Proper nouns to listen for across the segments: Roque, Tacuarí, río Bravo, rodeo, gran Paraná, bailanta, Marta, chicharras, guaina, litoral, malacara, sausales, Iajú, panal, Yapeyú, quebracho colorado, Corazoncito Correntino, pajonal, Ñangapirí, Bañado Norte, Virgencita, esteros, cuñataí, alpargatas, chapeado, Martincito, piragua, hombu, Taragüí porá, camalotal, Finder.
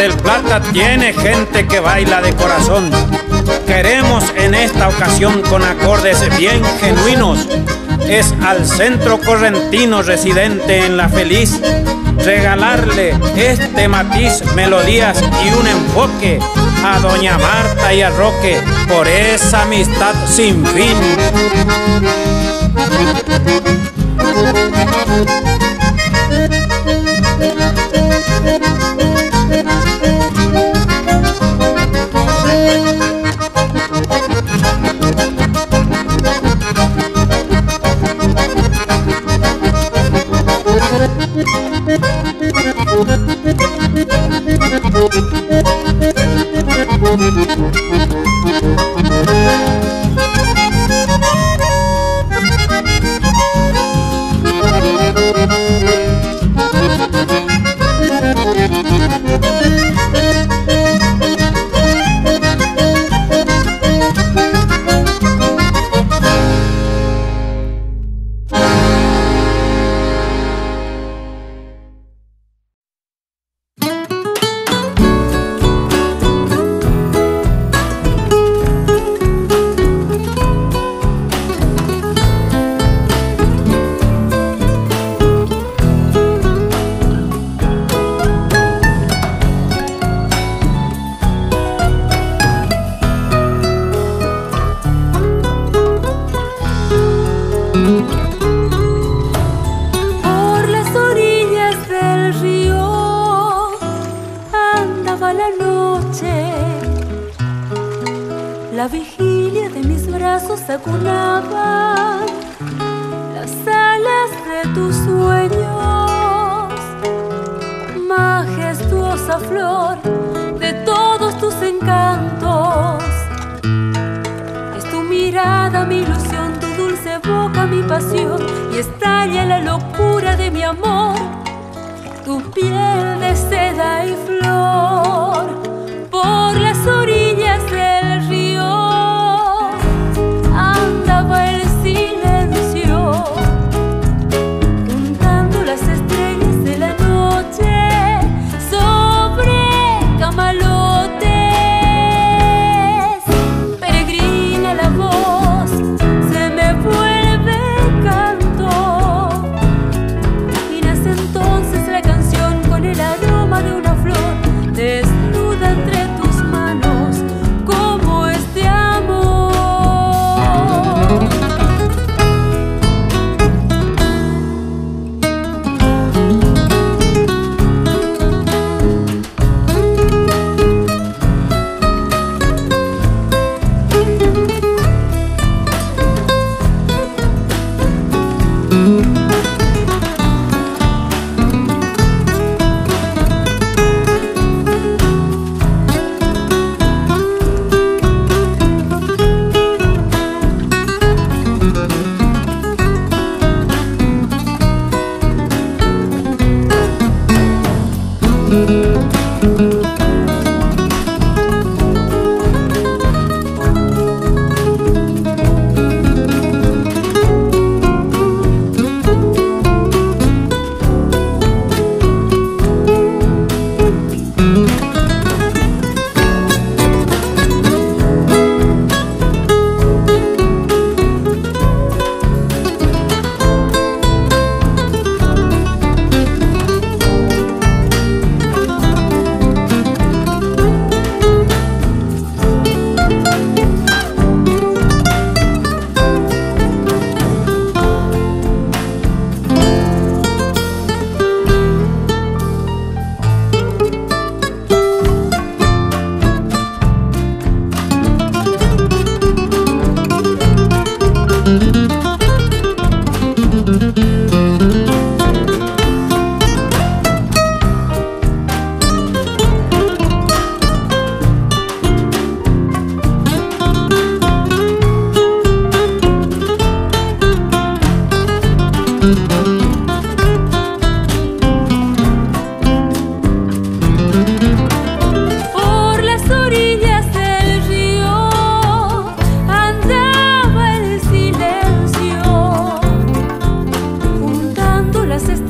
del Plata tiene gente que baila de corazón. Queremos en esta ocasión, con acordes bien genuinos, es al Centro Correntino residente en La Feliz, regalarle este matiz, melodías y un enfoque a doña Marta y a Roque por esa amistad sin fin.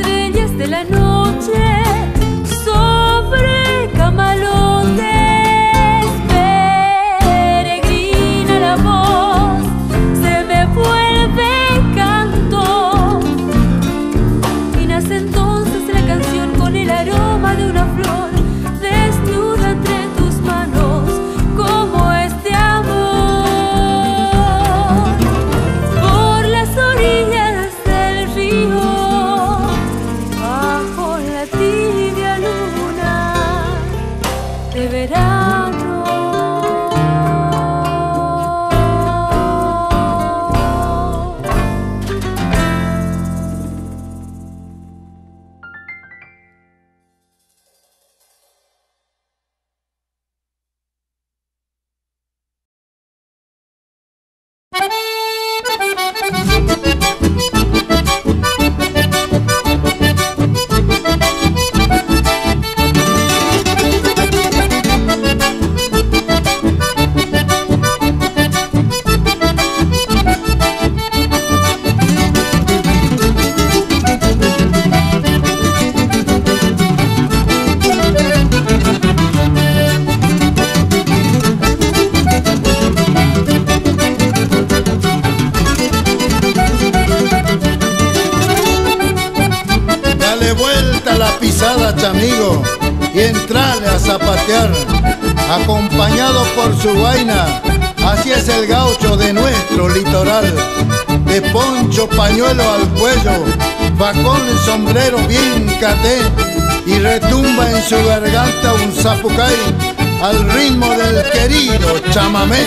Estrellas de la noche sobre camalotal. dale vuelta a la pisada, chamigo, y entrale a zapatear, acompañado por su guaina. Así es el gaucho de nuestro litoral, de poncho, pañuelo al cuello, va con el sombrero bien caté, y retumba en su garganta un sapucay al ritmo del querido chamamé.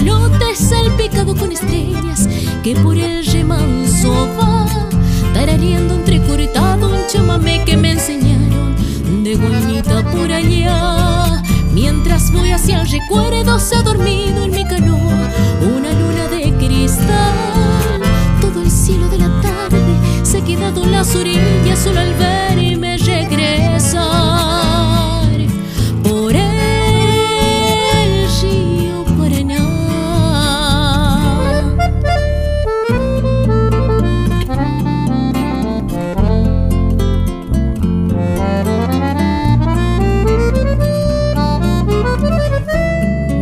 camalote salpicado con estrellas que por el remanso va tarareando entrecortado un chamamé que me enseñaron de guaynita por allá. Mientras voy hacia el recuerdo se ha dormido en mi canoa una luna de cristal. Todo el cielo de la tarde se ha quedado en las orillas solo al verme regresar por el río Paraná.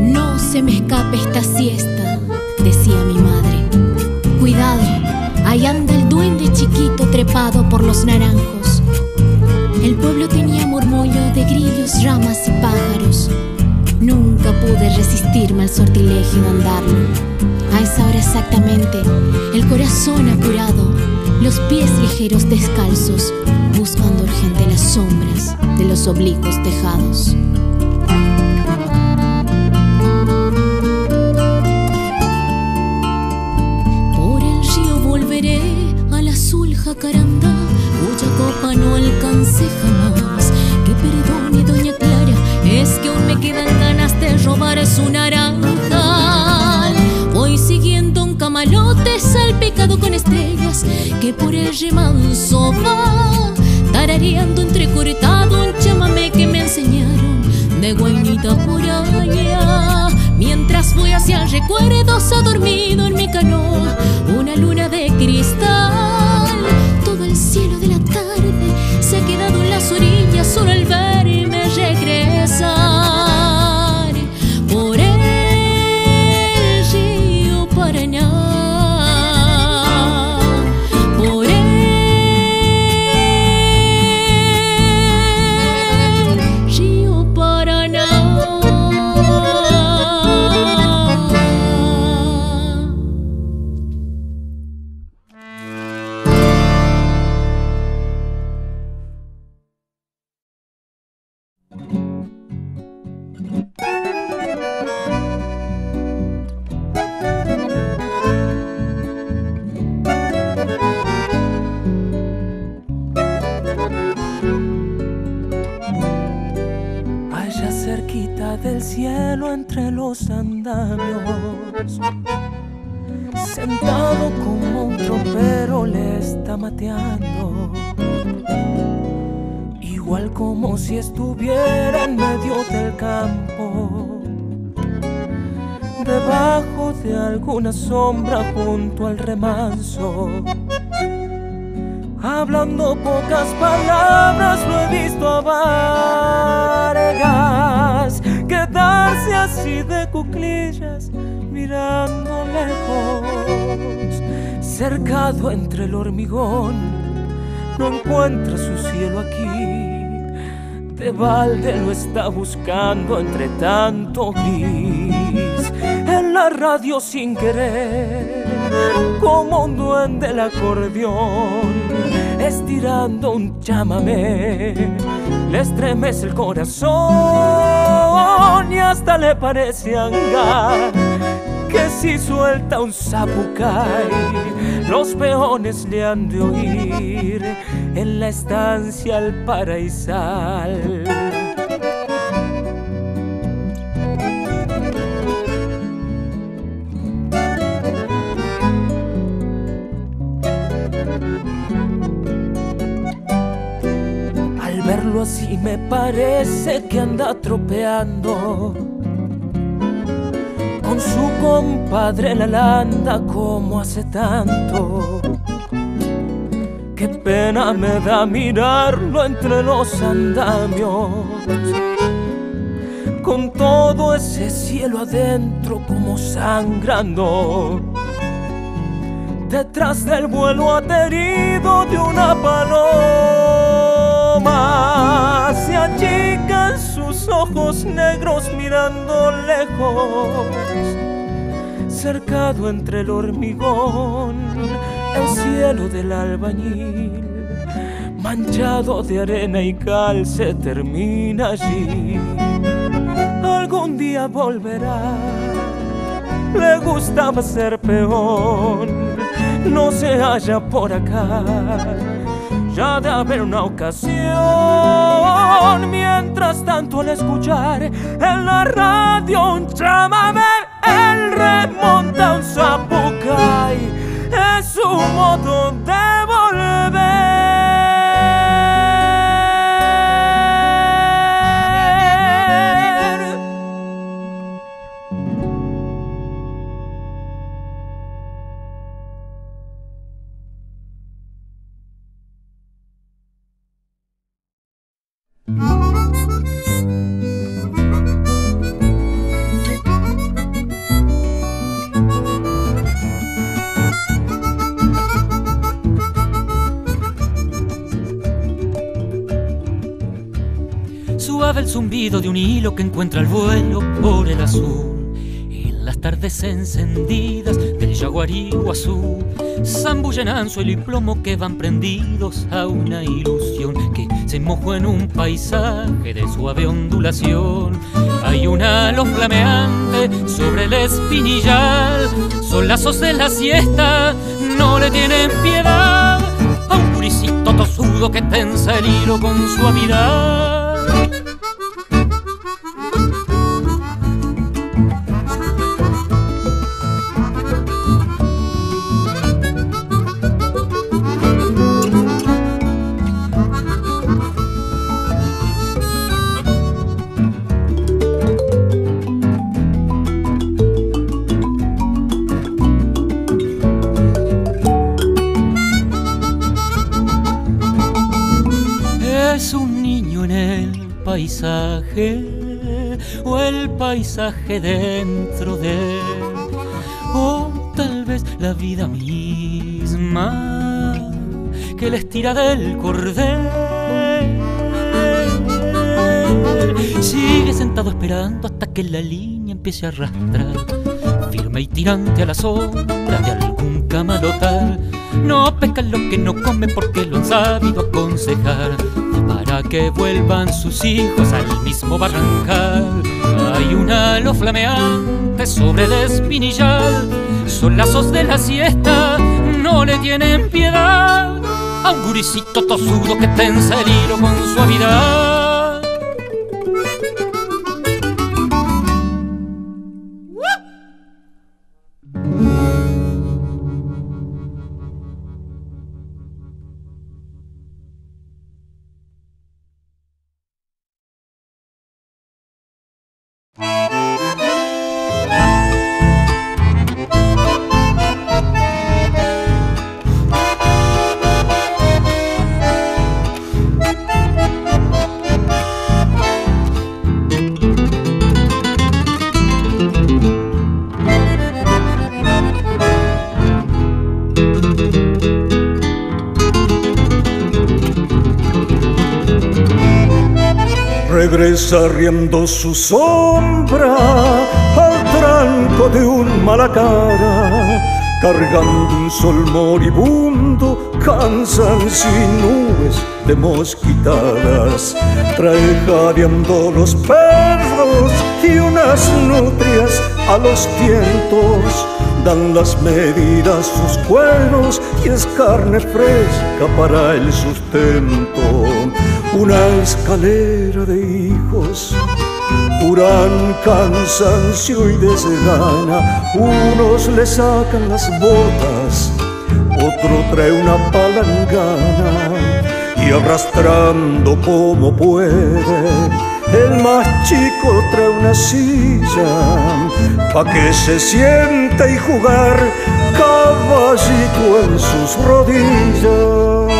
No se me escape esta siesta, decía mi madre. Cuidado, ahí anda el duende chiquito trepado por los naranjos. El pueblo tenía murmullo de grillos, ramas y pájaros. Nunca pude resistirme al sortilegio de andarlo. A esa hora exactamente, el corazón apurado, los pies ligeros descalzos, buscando urgente las sombras de los oblicuos tejados. Por el río volveré al azul jacarandá, cuya copa no alcancé jamás. Que perdone, doña Clara, es que aún me quedan ganas de robar su naranjal. Voy siguiendo un camalote salpicado con estrellas que por el remanso va tarareando entrecortado un chamamé que me enseñaron de guaynita por allá. Mientras voy hacia el recuerdo se ha dormido en mi canoa una luna de cristal. Todo el cielo de la tarde se ha quedado en las orillas solo al verme regresar por el río Paraná, por el río Paraná. Sentado como un tropero le está mateando, igual como si estuviera en medio del campo, debajo de alguna sombra junto al remanso, hablando pocas palabras. Lo he visto a Vargas quedarse así de cuclillas, mirando lejos, cercado entre el hormigón. No encuentra su cielo aquí, de balde lo está buscando entre tanto gris. En la radio sin querer, como un duende el acordeón, estirando un chamamé, le estremece el corazón y hasta le parece hangar que si suelta un sapucay los peones le han de oír en la estancia al paraísal. Al verlo así me parece que anda tropeando con su compadre la landa como hace tanto. Qué pena me da mirarlo entre los andamios, con todo ese cielo adentro como sangrando, detrás del vuelo aterido de una paloma. Se achican sus ojos negros mirando lejos, cercado entre el hormigón, el cielo del albañil, manchado de arena y cal, se termina allí. Algún día volverá le gustaba ser peón. No se halla por acá, ya de haber una ocasión. Mientras tanto, al escuchar en la radio un chamamé, él remonta un sapucay, es su modo de el zumbido de un hilo que encuentra el vuelo por el azul. En las tardes encendidas del yaguarí guazú zambullen anzuelo y plomo que van prendidos a una ilusión que se mojó en un paisaje de suave ondulación. Hay un halo flameante sobre el espinillal, son lazos de la siesta, no le tienen piedad a un curicito tosudo que tensa el hilo con suavidad. O el paisaje dentro de él, o tal vez la vida misma que les tira del cordel. Sigue sentado esperando hasta que la línea empiece a arrastrar firme y tirante a la sombra de algún camalotal. No pescan lo que no comen porque lo han sabido aconsejar, para que vuelvan sus hijos al mismo barrancal. Hay un halo flameante sobre el espinillal, son lazos de la siesta, no le tienen piedad a un guricito tosudo que tensa el hilo con suavidad. Regresa riendo su sombra al tranco de un malacara, cargando un sol moribundo, cansancio y nubes de mosquitadas. Trae jadeando los perros y unas nutrias a los tientos, dan las medidas sus cuernos y es carne fresca para el sustento. Una escalera de hijos curan cansancio y desgana. Unos le sacan las botas, otro trae una palangana, y arrastrando como puede, el más chico trae una silla pa' que se siente y jugar caballito en sus rodillas.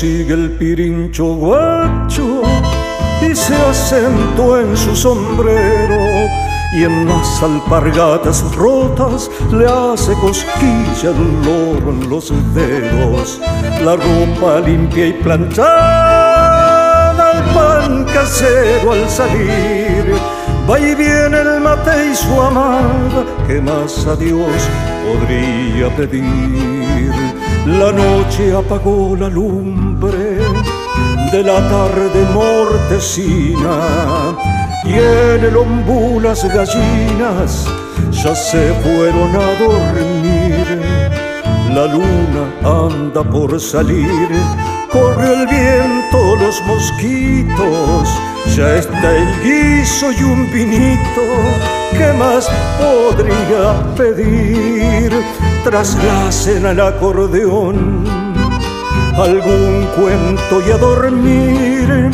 Sigue el pirincho guacho y se asentó en su sombrero, y y en las alpargatas rotas le hace cosquilla el loro en los dedos. La ropa limpia y planchada, el pan casero al salir, va y viene el mate y su amada, que más a Dios podría pedir. La noche apagó la lumbre de la tarde mortecina, y en el hombu las gallinas ya se fueron a dormir. La luna anda por salir, corre el viento, los mosquitos, ya está el guiso y un vinito, ¿qué más podría pedir? Tras la cena el acordeón, algún cuento y a dormir,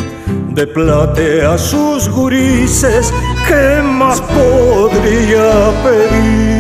de platea sus gurises, ¿qué más podría pedir?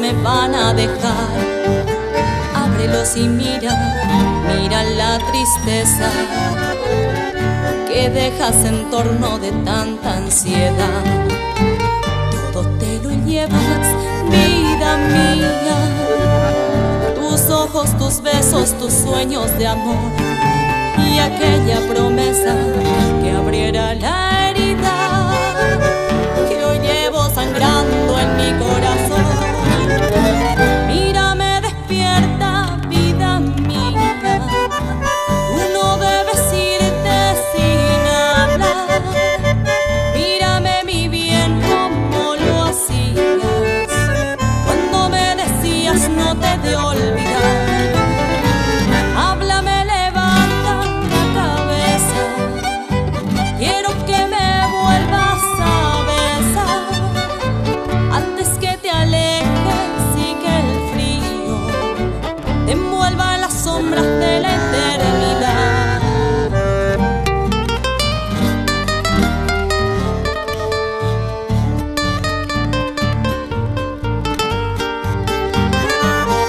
Me van a dejar, ábrelos y mira la tristeza que dejas en torno de tanta ansiedad. Todo te lo llevas, vida mía, tus ojos, tus besos, tus sueños de amor, y aquella promesa que abriera la herida que hoy llevo sangrando en mi corazón. Mírame, despierta, vida mía, tú no debes irte sin hablar. Mírame, mi bien, como lo hacías cuando me decías no te de olvidar. Háblame, levanta la cabeza, quiero que me vuelvas a besar antes que te alejes de la eternidad.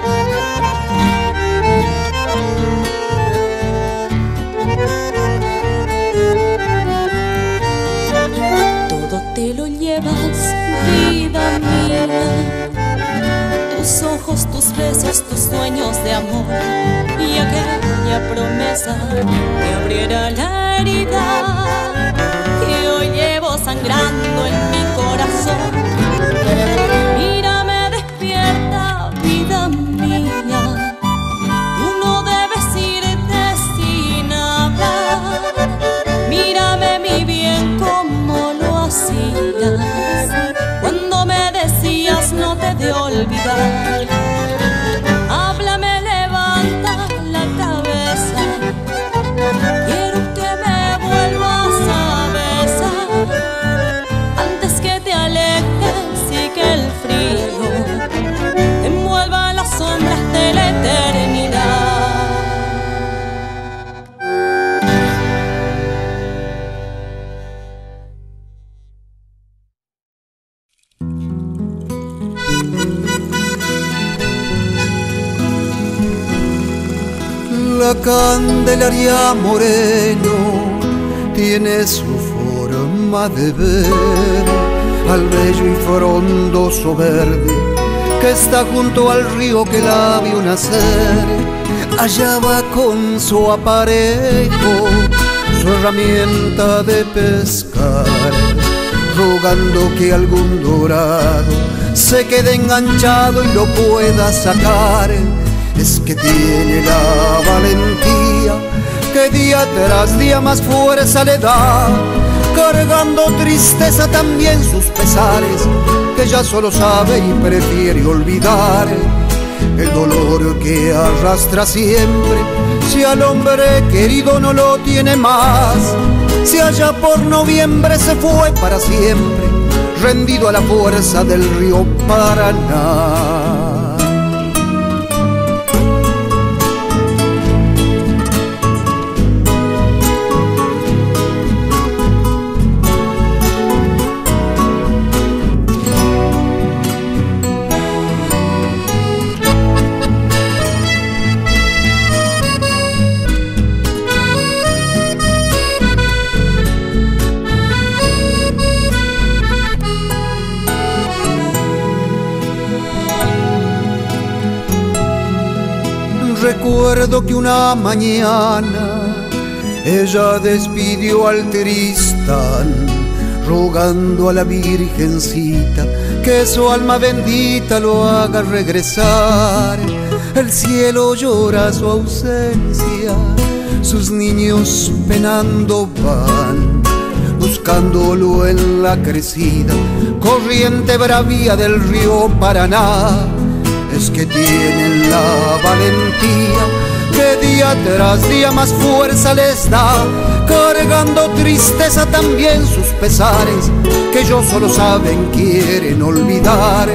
Todo te lo llevas, vida mía, tus ojos, tus besos, tus sueños de amor, y aquella promesa que abriera la herida que hoy llevo sangrando en mi corazón. Mírame, despierta, vida mía, tú no debes irte sin hablar. Mírame, mi bien, como lo hacías cuando me decías no te de olvidar. Candelaria moreno tiene su forma de ver al bello y frondoso verde que está junto al río que la vio nacer. Allá va con su aparejo, su herramienta de pescar, rogando que algún dorado se quede enganchado y lo pueda sacar. es que tiene la valentía, que día tras día más fuerza le da, cargando tristeza también sus pesares, que ya solo sabe y prefiere olvidar. El dolor que arrastra siempre, si al hombre querido no lo tiene más, si allá por noviembre se fue para siempre, rendido a la fuerza del río Paraná. Recuerdo que una mañana ella despidió al tristán, rogando a la Virgencita que su alma bendita lo haga regresar. El cielo llora su ausencia, sus niños penando van, buscándolo en la crecida corriente bravía del río Paraná. Es que tienen la valentía, que día tras día más fuerza les da, cargando tristeza también sus pesares, que ellos solo saben, quieren olvidar.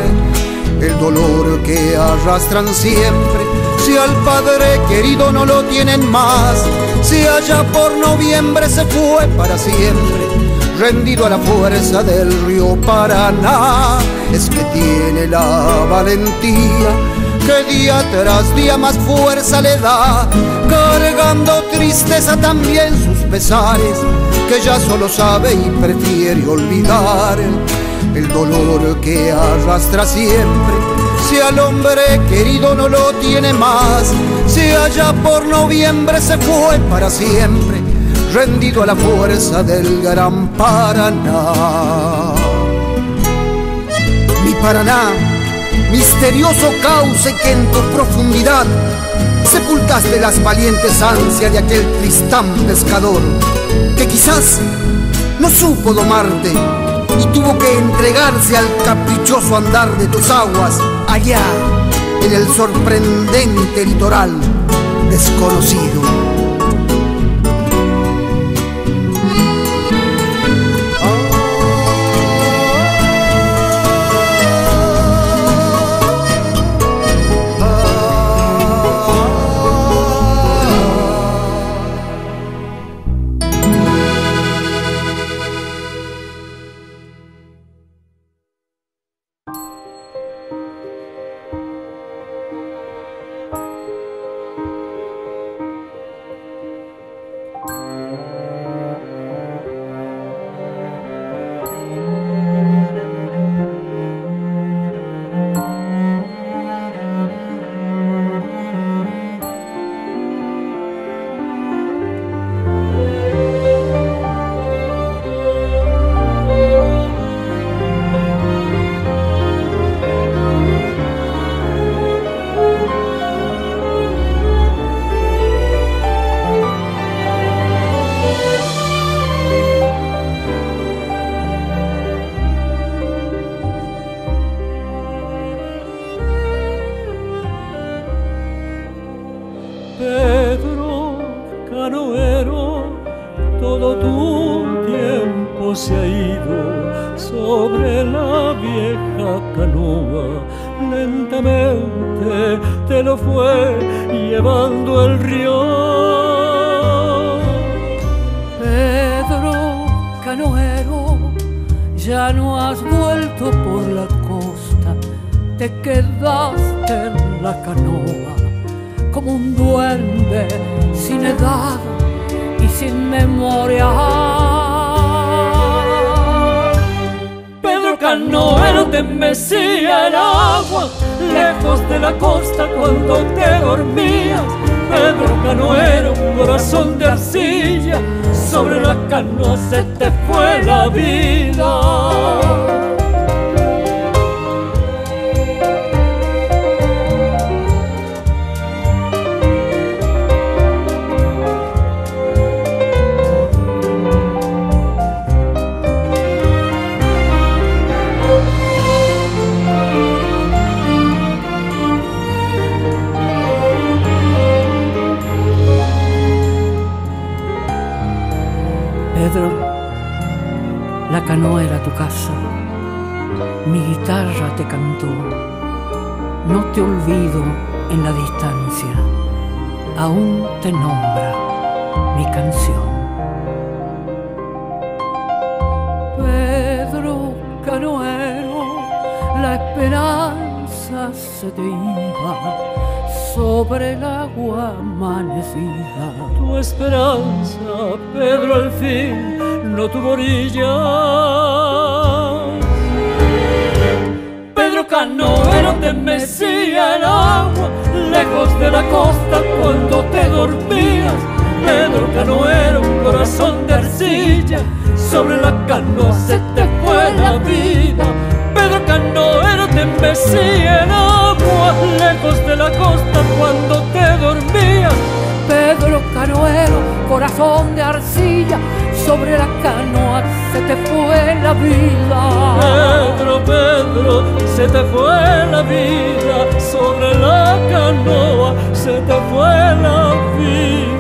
El dolor que arrastran siempre, si al padre querido no lo tienen más, si allá por noviembre se fue para siempre, rendido a la fuerza del río Paraná. Es que tiene la valentía, que día tras día más fuerza le da, cargando tristeza también sus pesares, que ya solo sabe y prefiere olvidar. El dolor que arrastra siempre, si al hombre querido no lo tiene más, si allá por noviembre se fue para siempre, rendido a la fuerza del gran Paraná. Mi Paraná, misterioso cauce que en tu profundidad sepultaste las valientes ansias de aquel tristán pescador, que quizás no supo domarte y tuvo que entregarse al caprichoso andar de tus aguas allá en el sorprendente litoral desconocido. Pedro Canoero, todo tu tiempo se ha ido sobre la vieja canoa. Lentamente te lo fue llevando el río. Pedro Canoero, ya no has vuelto por la costa, te quedaste en la canoa como un duende sin edad y sin memoria. Pedro Canoero te mecía el agua lejos de la costa cuando te dormías. Pedro Canoero, corazón de arcilla, sobre la canoa se te fue la vida. Pedro, la canoa era tu casa, mi guitarra te cantó, no te olvido en la distancia, aún te nombra mi canción. Pedro Canoero, la esperanza se te iba. Sobre el agua amanecida, tu esperanza, Pedro, al fin no tuvo orilla. Pedro Canoero te mecía el agua, lejos de la costa cuando te dormías. Pedro Canoero, un corazón de arcilla, sobre la canoa se te fue la vida. Pedro Canoero te mecía el agua, lejos de la costa cuando te dormías. Pedro Canoero, corazón de arcilla, sobre la canoa se te fue la vida. Pedro, Pedro, se te fue la vida, sobre la canoa se te fue la vida.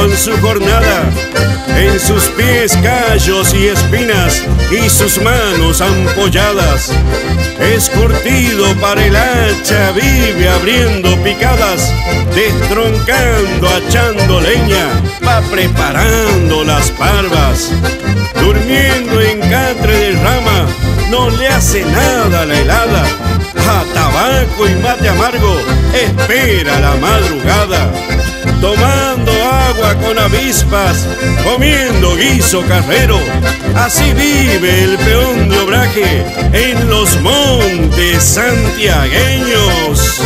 con su jornada. En sus pies callos y espinas y sus manos ampolladas. Es curtido para el hacha, vive abriendo picadas, destroncando, hachando leña, va preparando las parvas. Durmiendo en catre de rama, no le hace nada la helada. A tabaco y mate amargo, espera la madrugada. Tomando agua con avispas, comiendo guiso carrero. Así vive el peón de obraje en los montes santiagueños.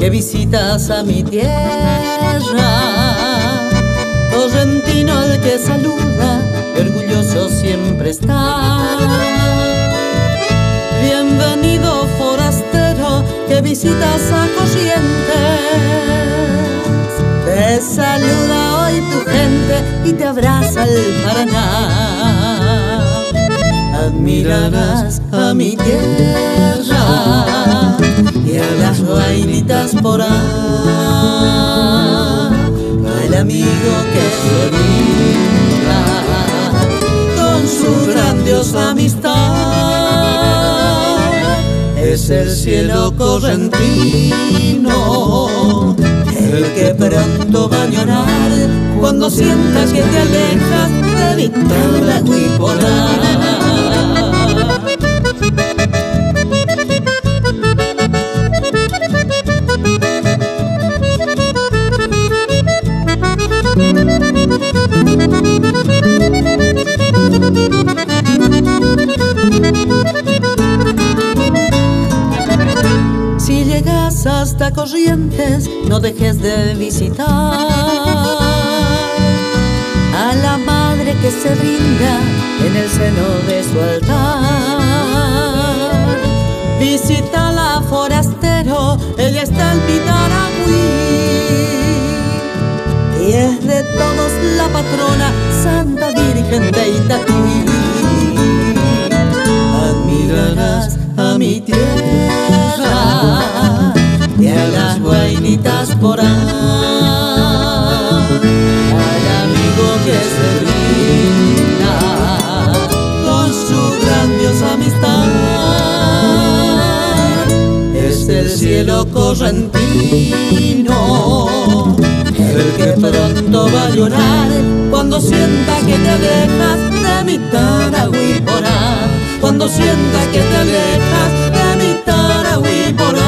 Que visitas a mi tierra, correntino el que saluda, orgulloso siempre está. Bienvenido forastero que visitas a Corrientes, te saluda hoy tu gente y te abraza el Paraná. Admirarás a mi tierra y a las guainitas porá, al amigo que se brinda con su grandiosa amistad. Es el cielo correntino el que pronto va a llorar cuando sientas que te alejas de mi Taragüí porá. Si llegas hasta Corrientes, no dejes de visitar a la madre que se rinda en el seno de su altar. Visítala, forastero, ella está en mi Taragüí y es de todos la patrona, Santa Virgen de Itatí. Admirarás a mi tierra y a las guainitas porá, al amigo que se brinda con su grandiosa amistad. Es el cielo correntino el que pronto va a llorar cuando sienta que te alejas de mi Taragüí porá, cuando sienta que te alejas de mi Taragüí porá.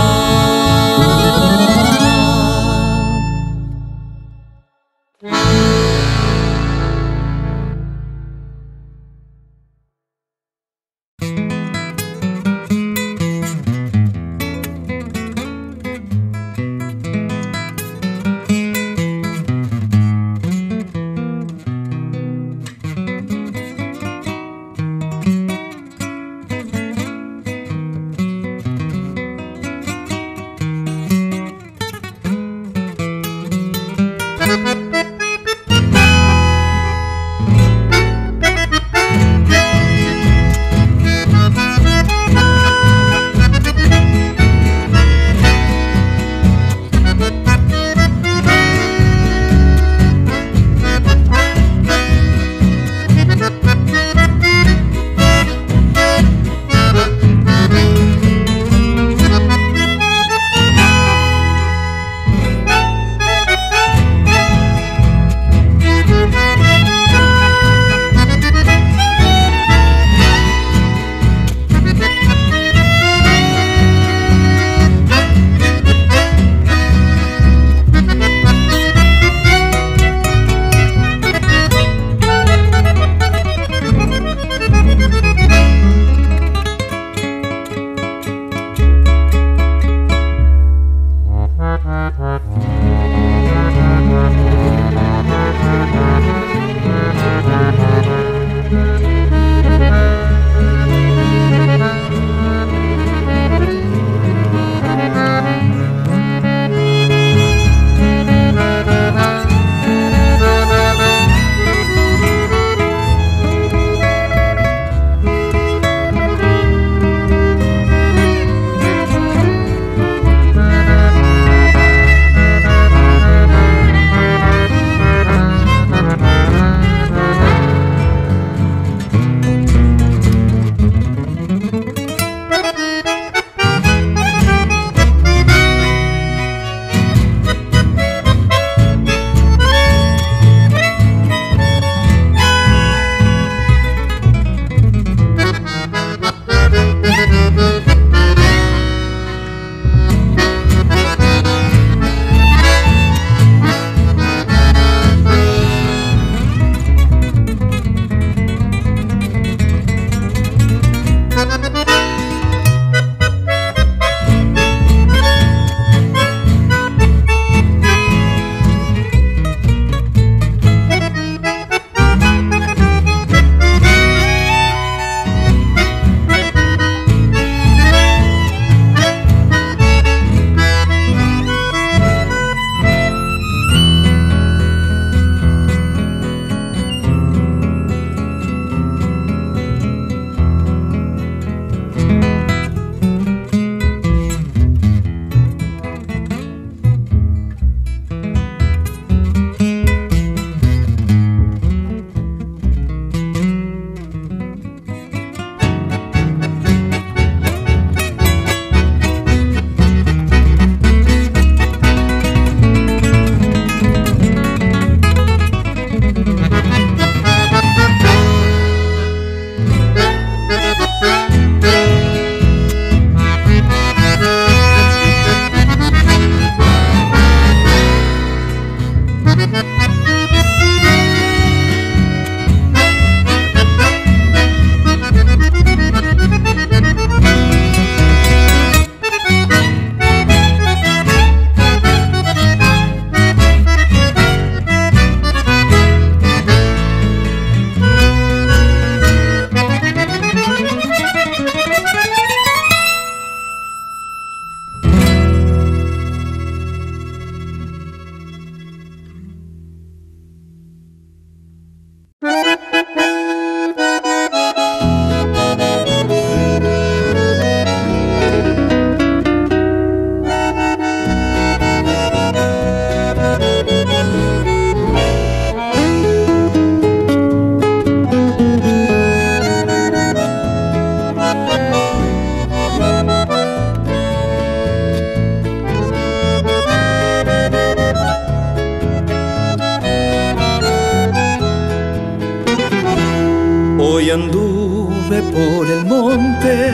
por el monte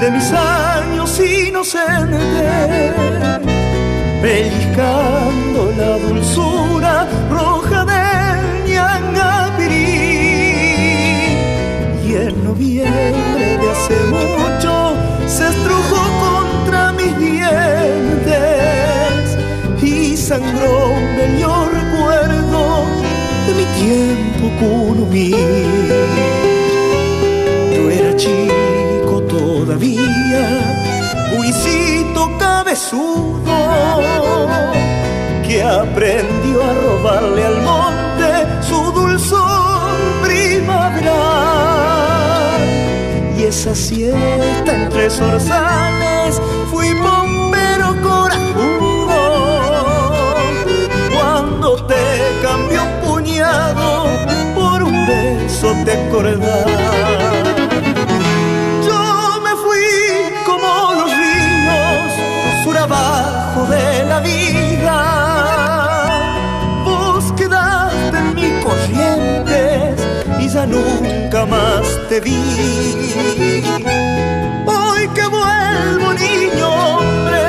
de mis años inocentes, pellizcando la dulzura roja del ñangapirí. Y en noviembre de hace mucho se estrujó contra mis dientes y sangró un bello recuerdo de mi tiempo kunumí. Chico todavía, buicito cabezudo, que aprendió a robarle al monte su dulzor primaveral. Y esa siesta entre zorzales fui bombero corajudo, cuando te cambié un puñado por un beso te acordás. Abajo de la vida, vos quedaste en mis corrientes y ya nunca más te vi. Hoy que vuelvo niño hombre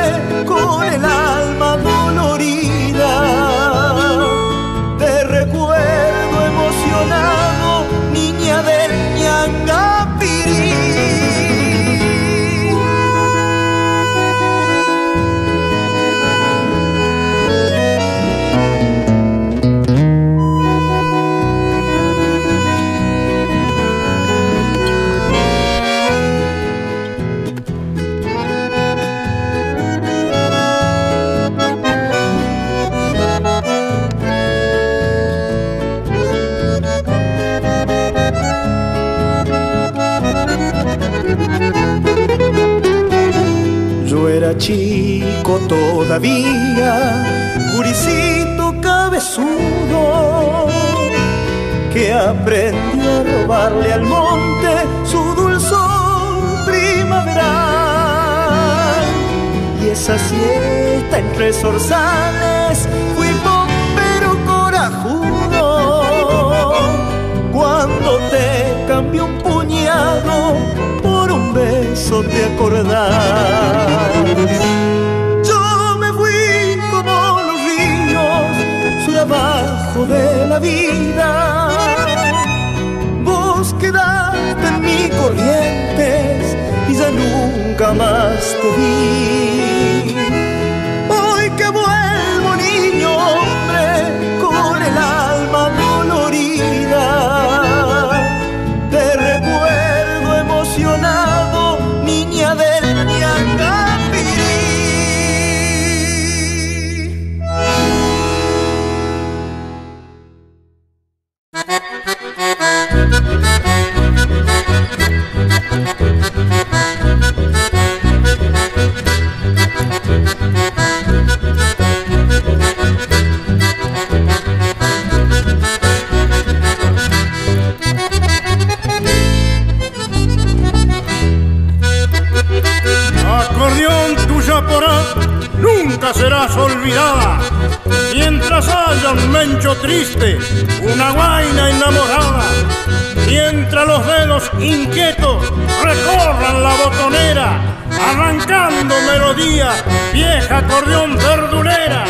con el alma dolorida, te recuerdo emocionado, niña del ñangapirí. Chico todavía, curicito cabezudo, que aprendió a robarle al monte su dulzor primaveral. Y esa siesta entre zorzales fui bombero corajudo, cuando te cambió un puñado por un beso te acordás. Yo me fui como los ríos, sur abajo de la vida, vos quedaste en mis corrientes y ya nunca más te vi. Hoy que vuelvo niño hombre con el alma dolorida, te recuerdo emocionado, niña del ñangapirí. Serás olvidada mientras haya un mencho triste, una guaina enamorada, mientras los dedos inquietos recorran la botonera, arrancando melodía, vieja acordeón verdulera.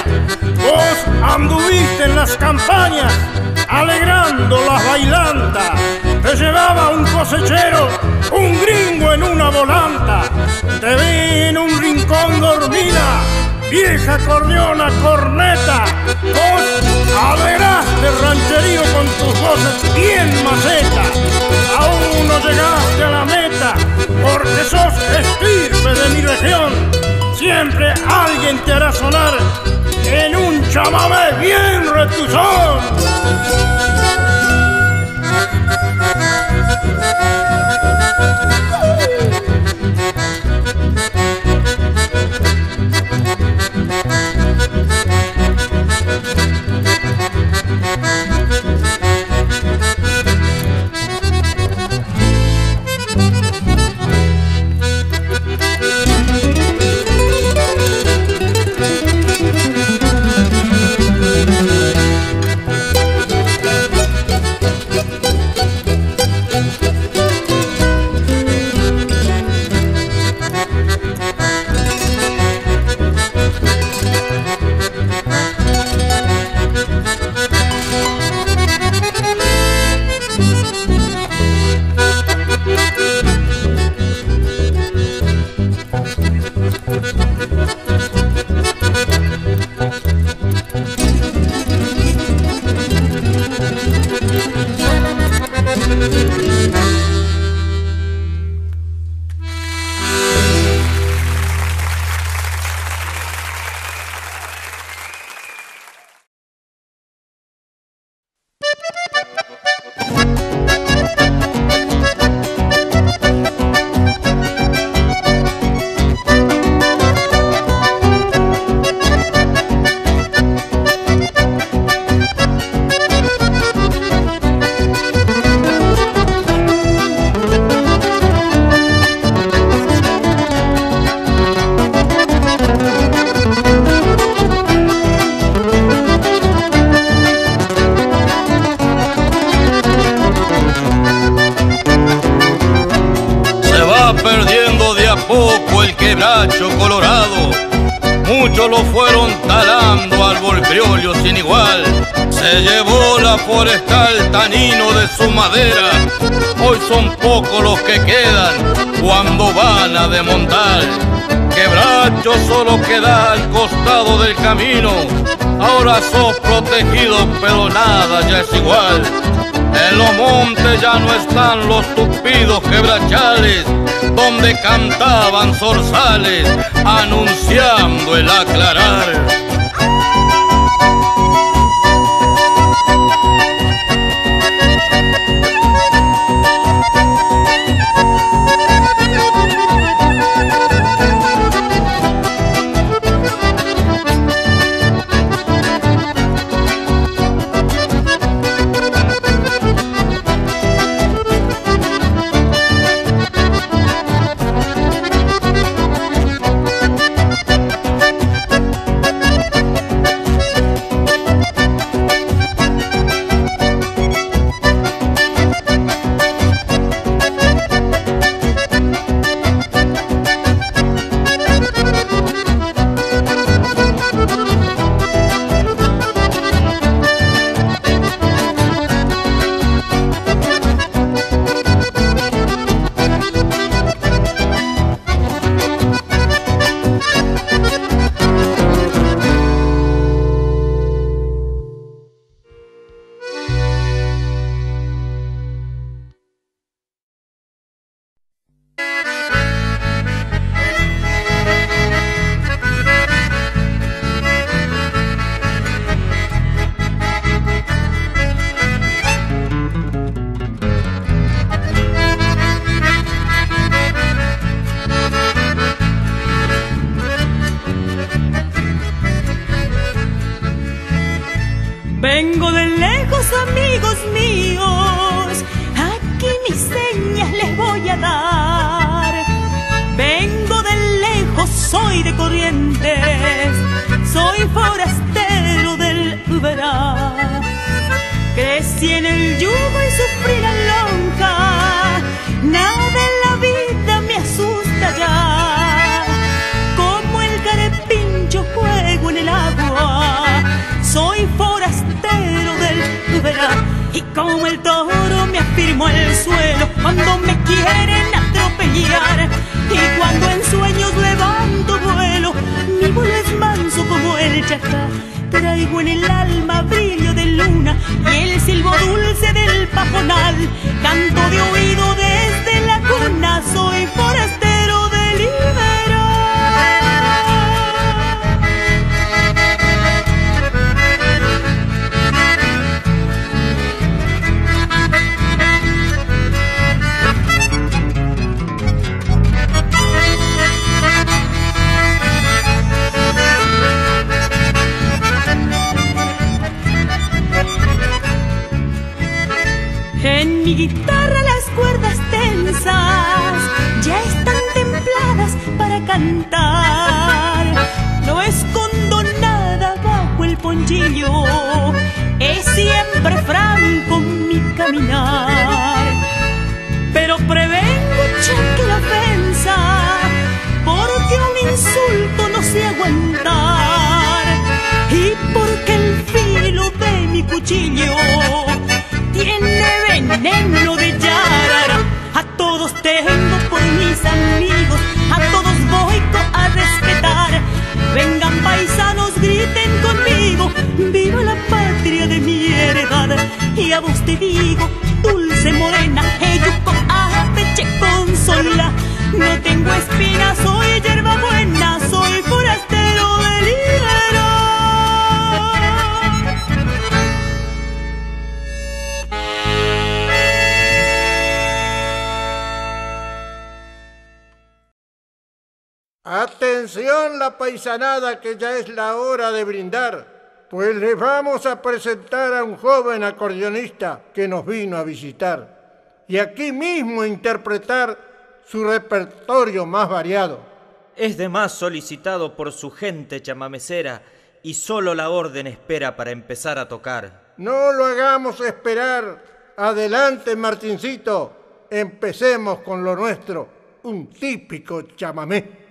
Vos anduviste en las campañas alegrando las bailantas, te llevaba un cosechero, un gringo en una volanta, te vi en un rincón dormida, vieja acordeona corneta. Vos averaste rancherío con tus voces bien macetas, aún no llegaste a la meta porque sos estirpe de mi región. Siempre alguien te hará sonar en un chamamé bien retuzón. va perdiendo de a poco el quebracho colorado. Muchos lo fueron talando, árbol criollo sin igual. Se llevó la forestal tanino de su madera. Hoy son pocos los que quedan cuando van a desmontar. Quebracho solo queda al costado del camino. Ahora sos protegido, pero nada ya es igual. En los montes ya no están los tupidos quebrachales donde cantaban zorzales anunciando el aclarar. Paisanada, que ya es la hora de brindar, pues les vamos a presentar a un joven acordeonista que nos vino a visitar y aquí mismo interpretar su repertorio más variado. Es demás solicitado por su gente chamamecera y solo la orden espera para empezar a tocar. No lo hagamos esperar. Adelante, Martincito, empecemos con lo nuestro. un típico chamamé.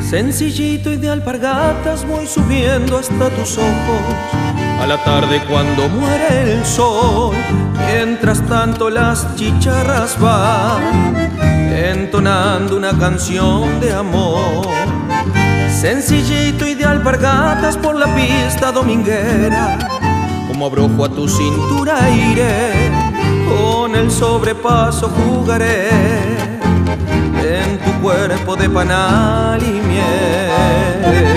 Sencillito y de alpargatas voy subiendo hasta tus ojos, a la tarde cuando muere el sol. Mientras tanto las chicharras van entonando una canción de amor. Sencillito y de alpargatas por la pista dominguera, como abrojo a tu cintura iré, con el sobrepaso jugaré en tu cuerpo de panal y miel.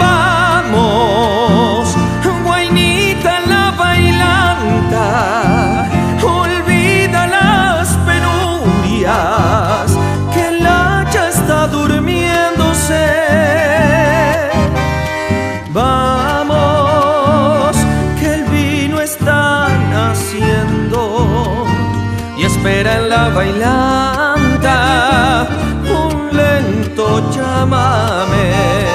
Vamos, guainita la bailanta, olvida las penurias, que el hacha está durmiéndose. Vamos, que el vino está naciendo y espera en la bailanta un lento chamamé.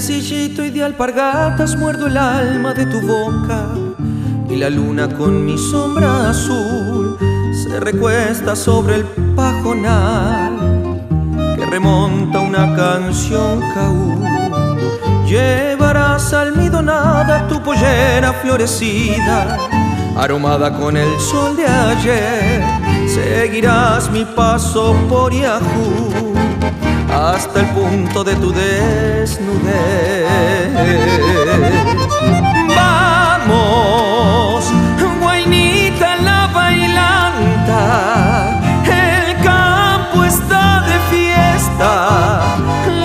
sencillito y de alpargatas muerdo el alma de tu boca. Y la luna con mi sombra azul se recuesta sobre el pajonal que remonta una canción caúl. Llevarás almidonada tu pollera florecida, aromada con el sol de ayer. Seguirás mi paso por Iajú hasta el punto de tu desnudez. Vamos, guainita la bailanta, el campo está de fiesta,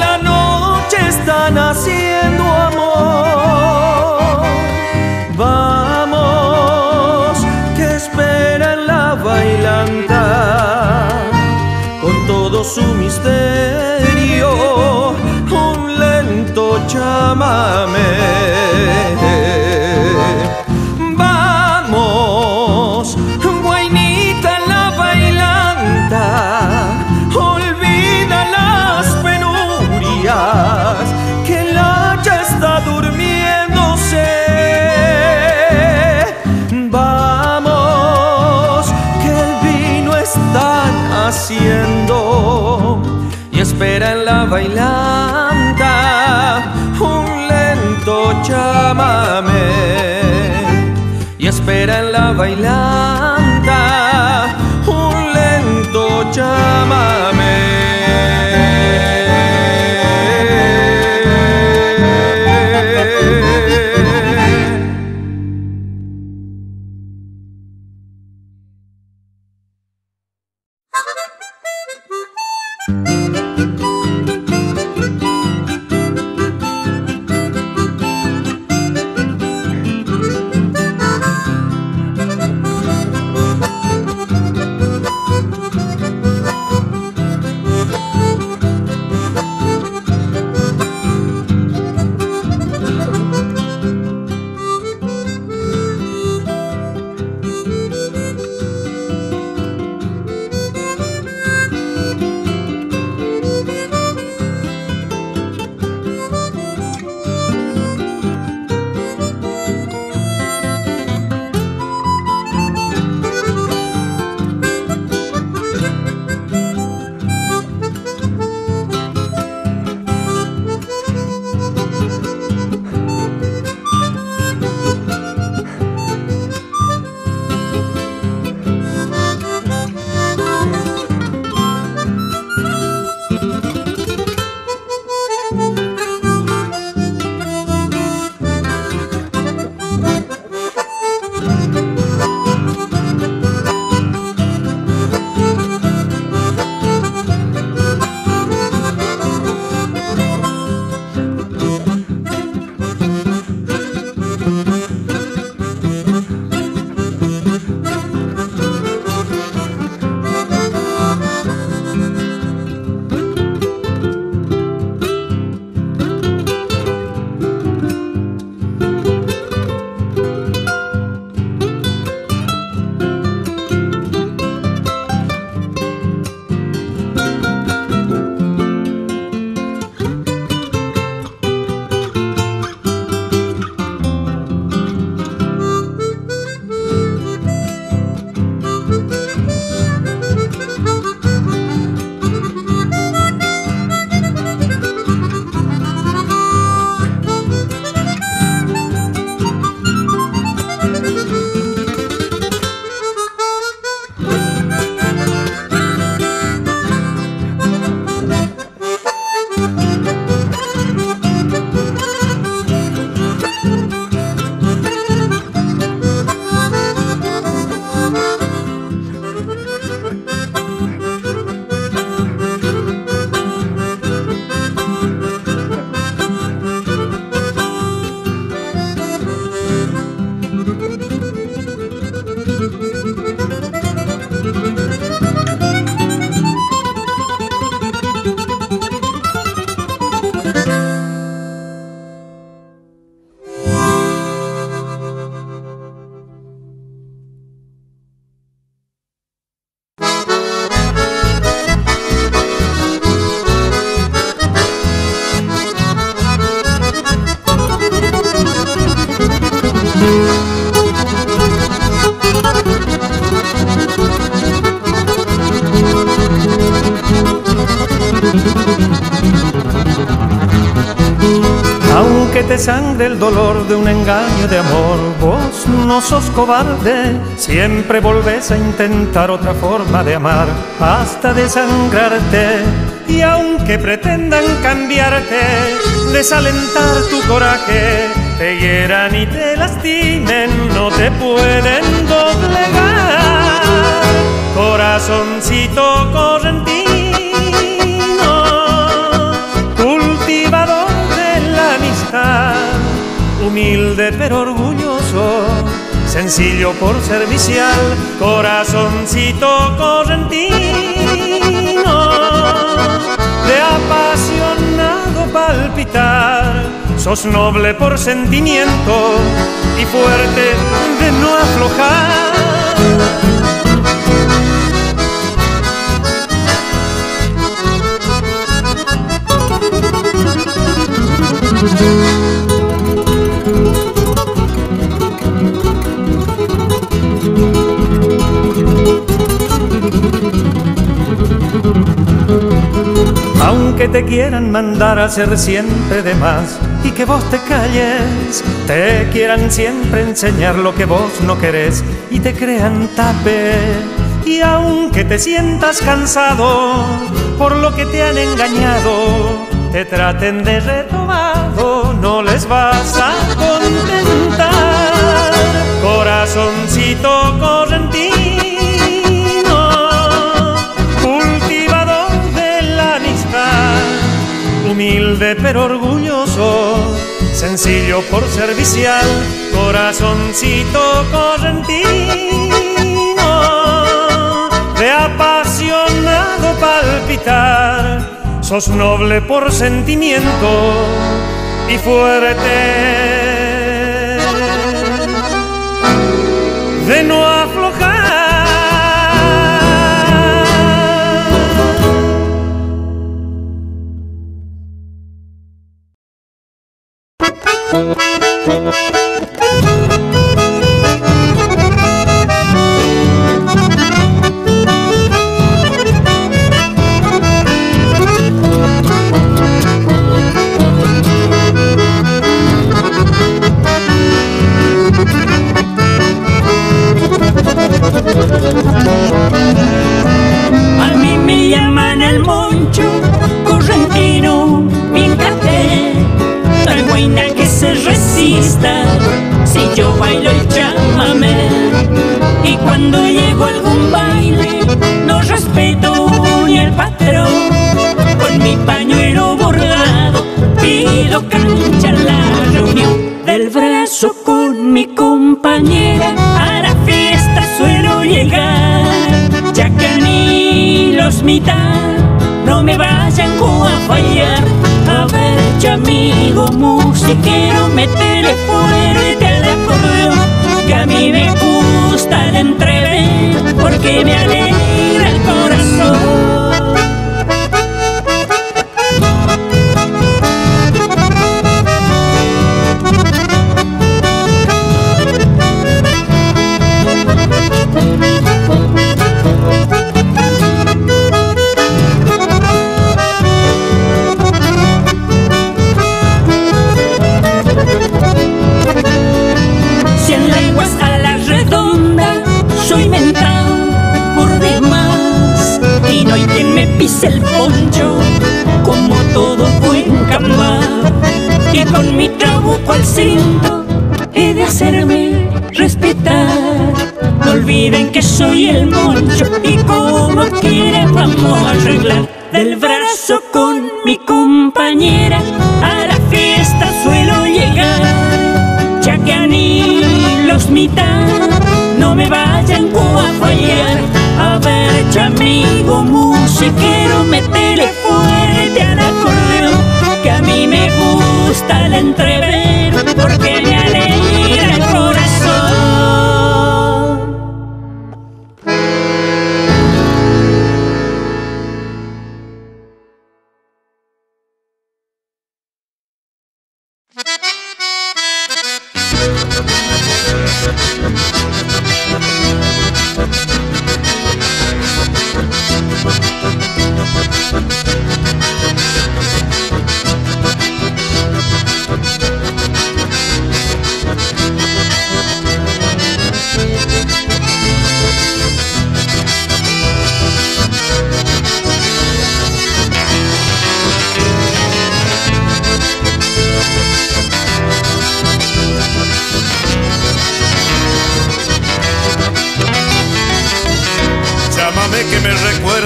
la noche está naciendo amor. Vamos, que espera en la bailanta con todo su misterio un lento chamamé. Vamos, guainita la bailanta, olvida las penurias, que el hacha está durmiéndose. Vamos, que el vino están haciendo y espera en la bailanta un lento chamamé. Y espera en la bailanta un lento chamamé. Aunque te sangre el dolor de un engaño de amor, vos no sos cobarde, siempre volvés a intentar otra forma de amar hasta desangrarte. Y aunque pretendan cambiarte, desalentar tu coraje, te hieran y te lastimen, no te pueden doblegar. Corazoncito correntino, cultivador de la amistad, humilde pero orgulloso, sencillo por servicial. Corazoncito correntino, de apasionado palpitar, sos noble por sentimiento y fuerte de no aflojar. Aunque te quieran mandar a hacer siempre de más y que vos te calles, te quieran siempre enseñar lo que vos no querés y te crean tape. Y aunque te sientas cansado por lo que te han engañado, te traten de retomado, no les vas a contentar. Corazoncito correntino, cultivador de la amistad, humilde pero orgulloso, sencillo por servicial. Corazoncito correntino, de apasionado palpitar, sos noble por sentimiento y fuerte de no aflojar.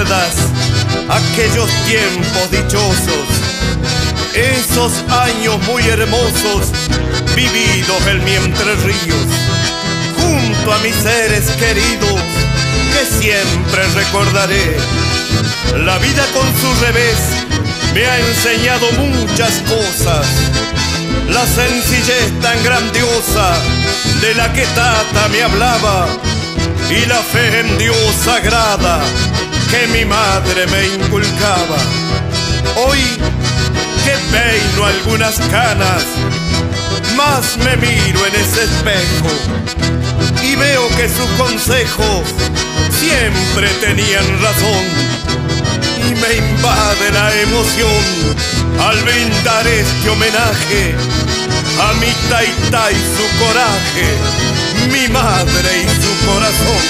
recuerdas aquellos tiempos dichosos, esos años muy hermosos vividos en mi Entre Ríos, junto a mis seres queridos que siempre recordaré. La vida con su revés me ha enseñado muchas cosas, la sencillez tan grandiosa de la que Tata me hablaba, y la fe en Dios sagrada que mi madre me inculcaba. Hoy que peino algunas canas, más me miro en ese espejo y veo que sus consejos siempre tenían razón, y me invade la emoción al brindar este homenaje a mi Taita y su coraje, mi madre y su corazón.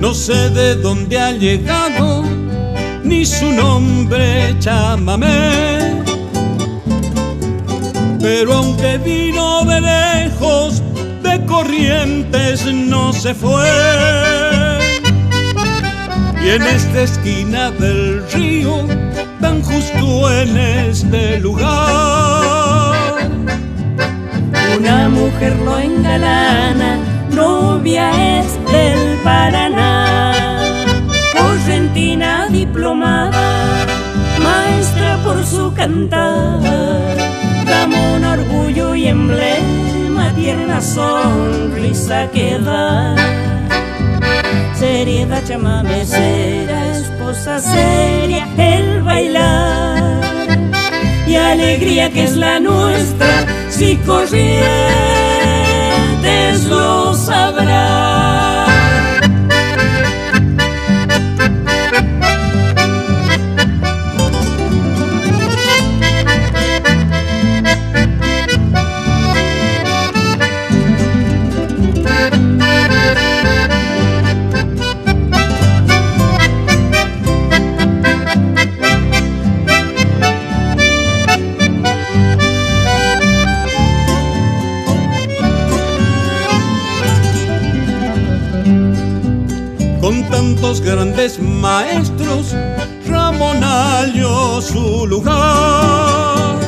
No sé de dónde ha llegado, ni su nombre chamamé, pero aunque vino de lejos, de Corrientes no se fue. Y en esta esquina del río, tan justo en este lugar, una mujer lo engalana, novia es del Paraná, correntina diplomada, maestra por su cantar, dama un orgullo y emblema, tierna sonrisa que da. Seriedad chamamecera, esposa seria el bailar, y alegría que es la nuestra, si Corrientes lo sabrá. Grandes maestros, Ramón halló su lugar,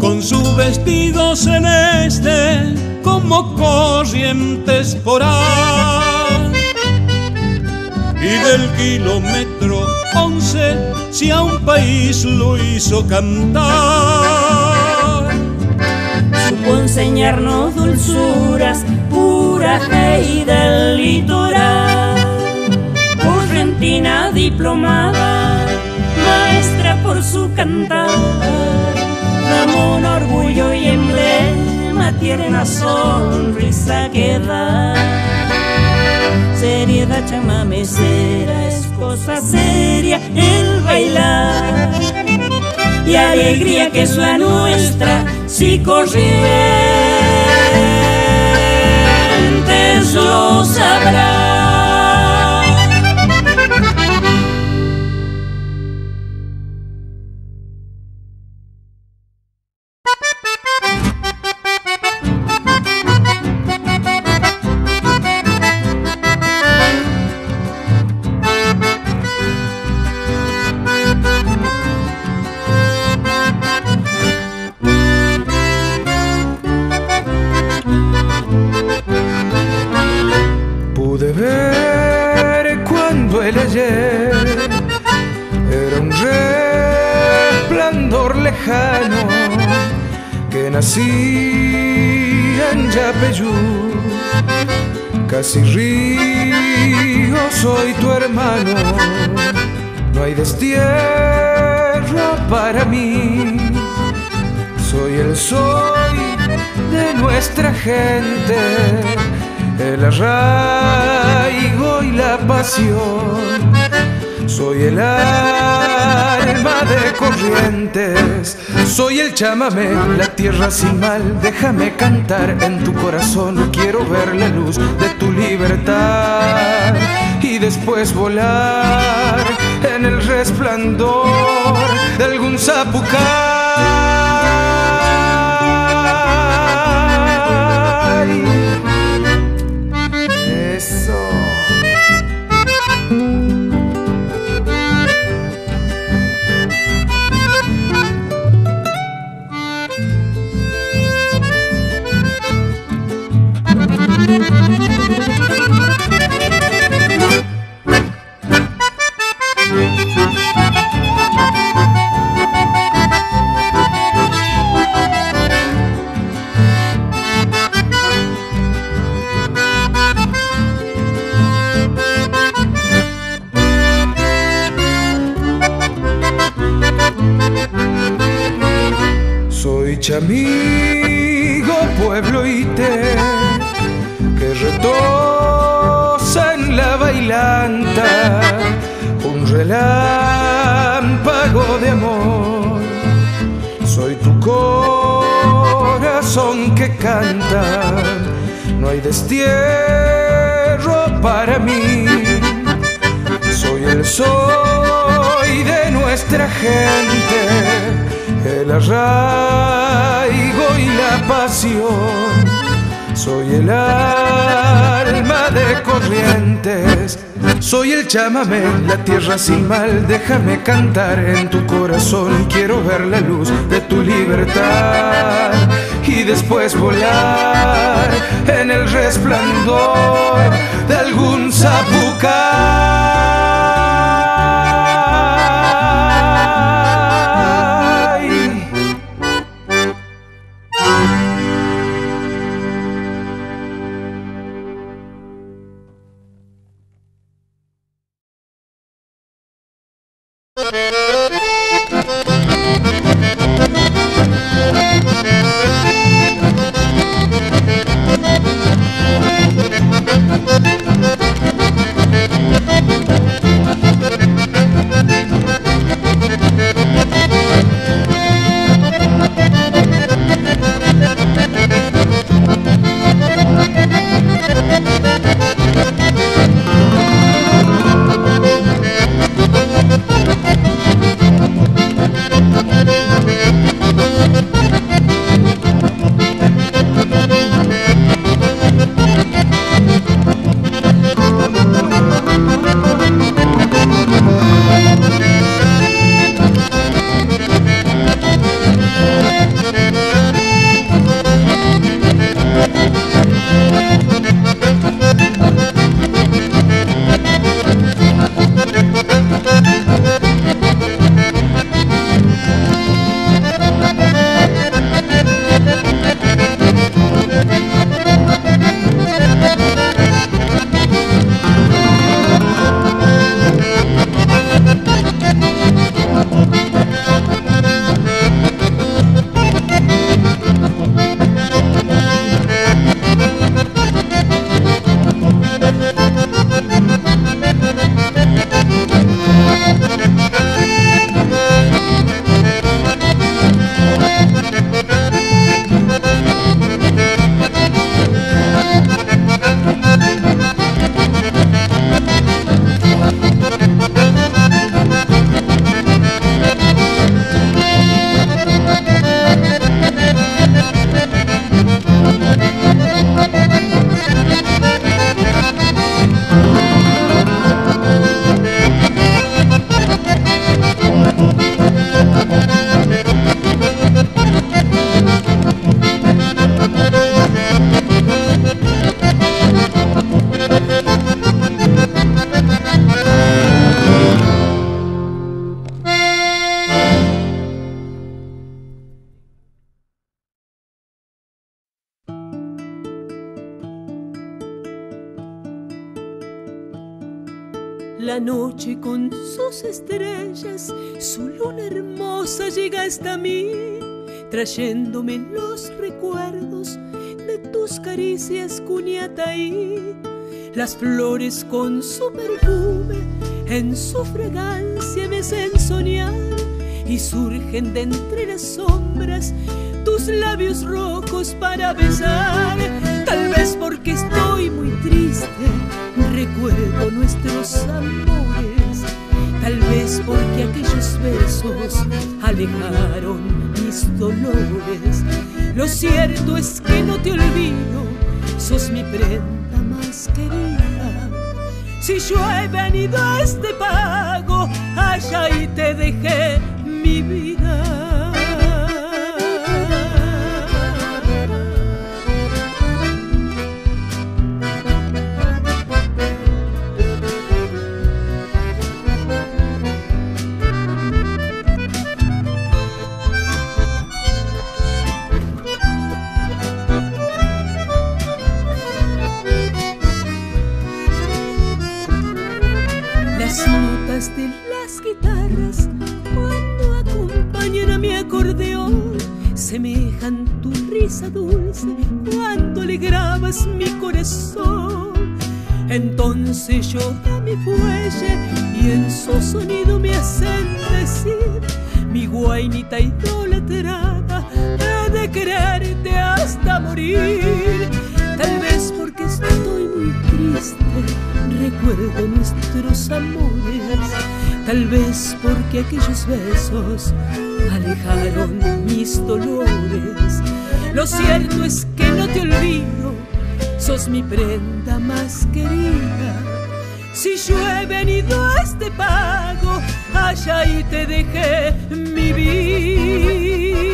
con su vestido celeste como Corrientes porá, y del kilómetro 11 si a un país lo hizo cantar. Supo enseñarnos dulzuras pura y del litoral, correntina diplomada, maestra por su cantar, dama un orgullo y emblema, una tierna sonrisa que da. Seriedad chamamecera, es cosa seria el bailar, y alegría que es la nuestra, si corrientes lo sabrá. Casi río, soy tu hermano, no hay destierro para mí. Soy el sol de nuestra gente, el arraigo y la pasión. Soy el alma de Corrientes, soy el chamamé, la tierra sin mal. Déjame cantar en tu corazón, quiero ver la luz de tu libertad y después volar en el resplandor de algún sapucay. Eso. Amigo, pueblo y té que retosa en la bailanta un relámpago de amor. Soy tu corazón que canta, no hay destierro para mí. Soy el soy de nuestra gente, el arraigo y la pasión. Soy el alma de Corrientes, soy el chamamé, la tierra sin mal. Déjame cantar en tu corazón, quiero ver la luz de tu libertad y después volar en el resplandor de algún sapucay. La noche con sus estrellas, su luna hermosa llega hasta mí, trayéndome los recuerdos de tus caricias, cuñataí. Las flores con su perfume, en su fragancia me hacen soñar, y surgen de entre las sombras tus labios rojos para besar. Tal vez porque estoy muy triste, recuerdo nuestros amores. Tal vez porque aquellos besos alejaron mis dolores. Lo cierto es que no te olvido, sos mi prenda más querida. Si yo he venido a este pago, allá y te dejé mi vida. Semejan tu risa dulce cuando le grabas mi corazón. Entonces yo a mi fuelle y en su sonido me hacen decir: mi guainita idolatrada, he de quererte hasta morir. Tal vez porque estoy muy triste, recuerdo nuestros amores. Tal vez porque aquellos besos alejaron mis dolores. Lo cierto es que no te olvido, sos mi prenda más querida. Si yo he venido a este pago, allá y te dejé mi vida.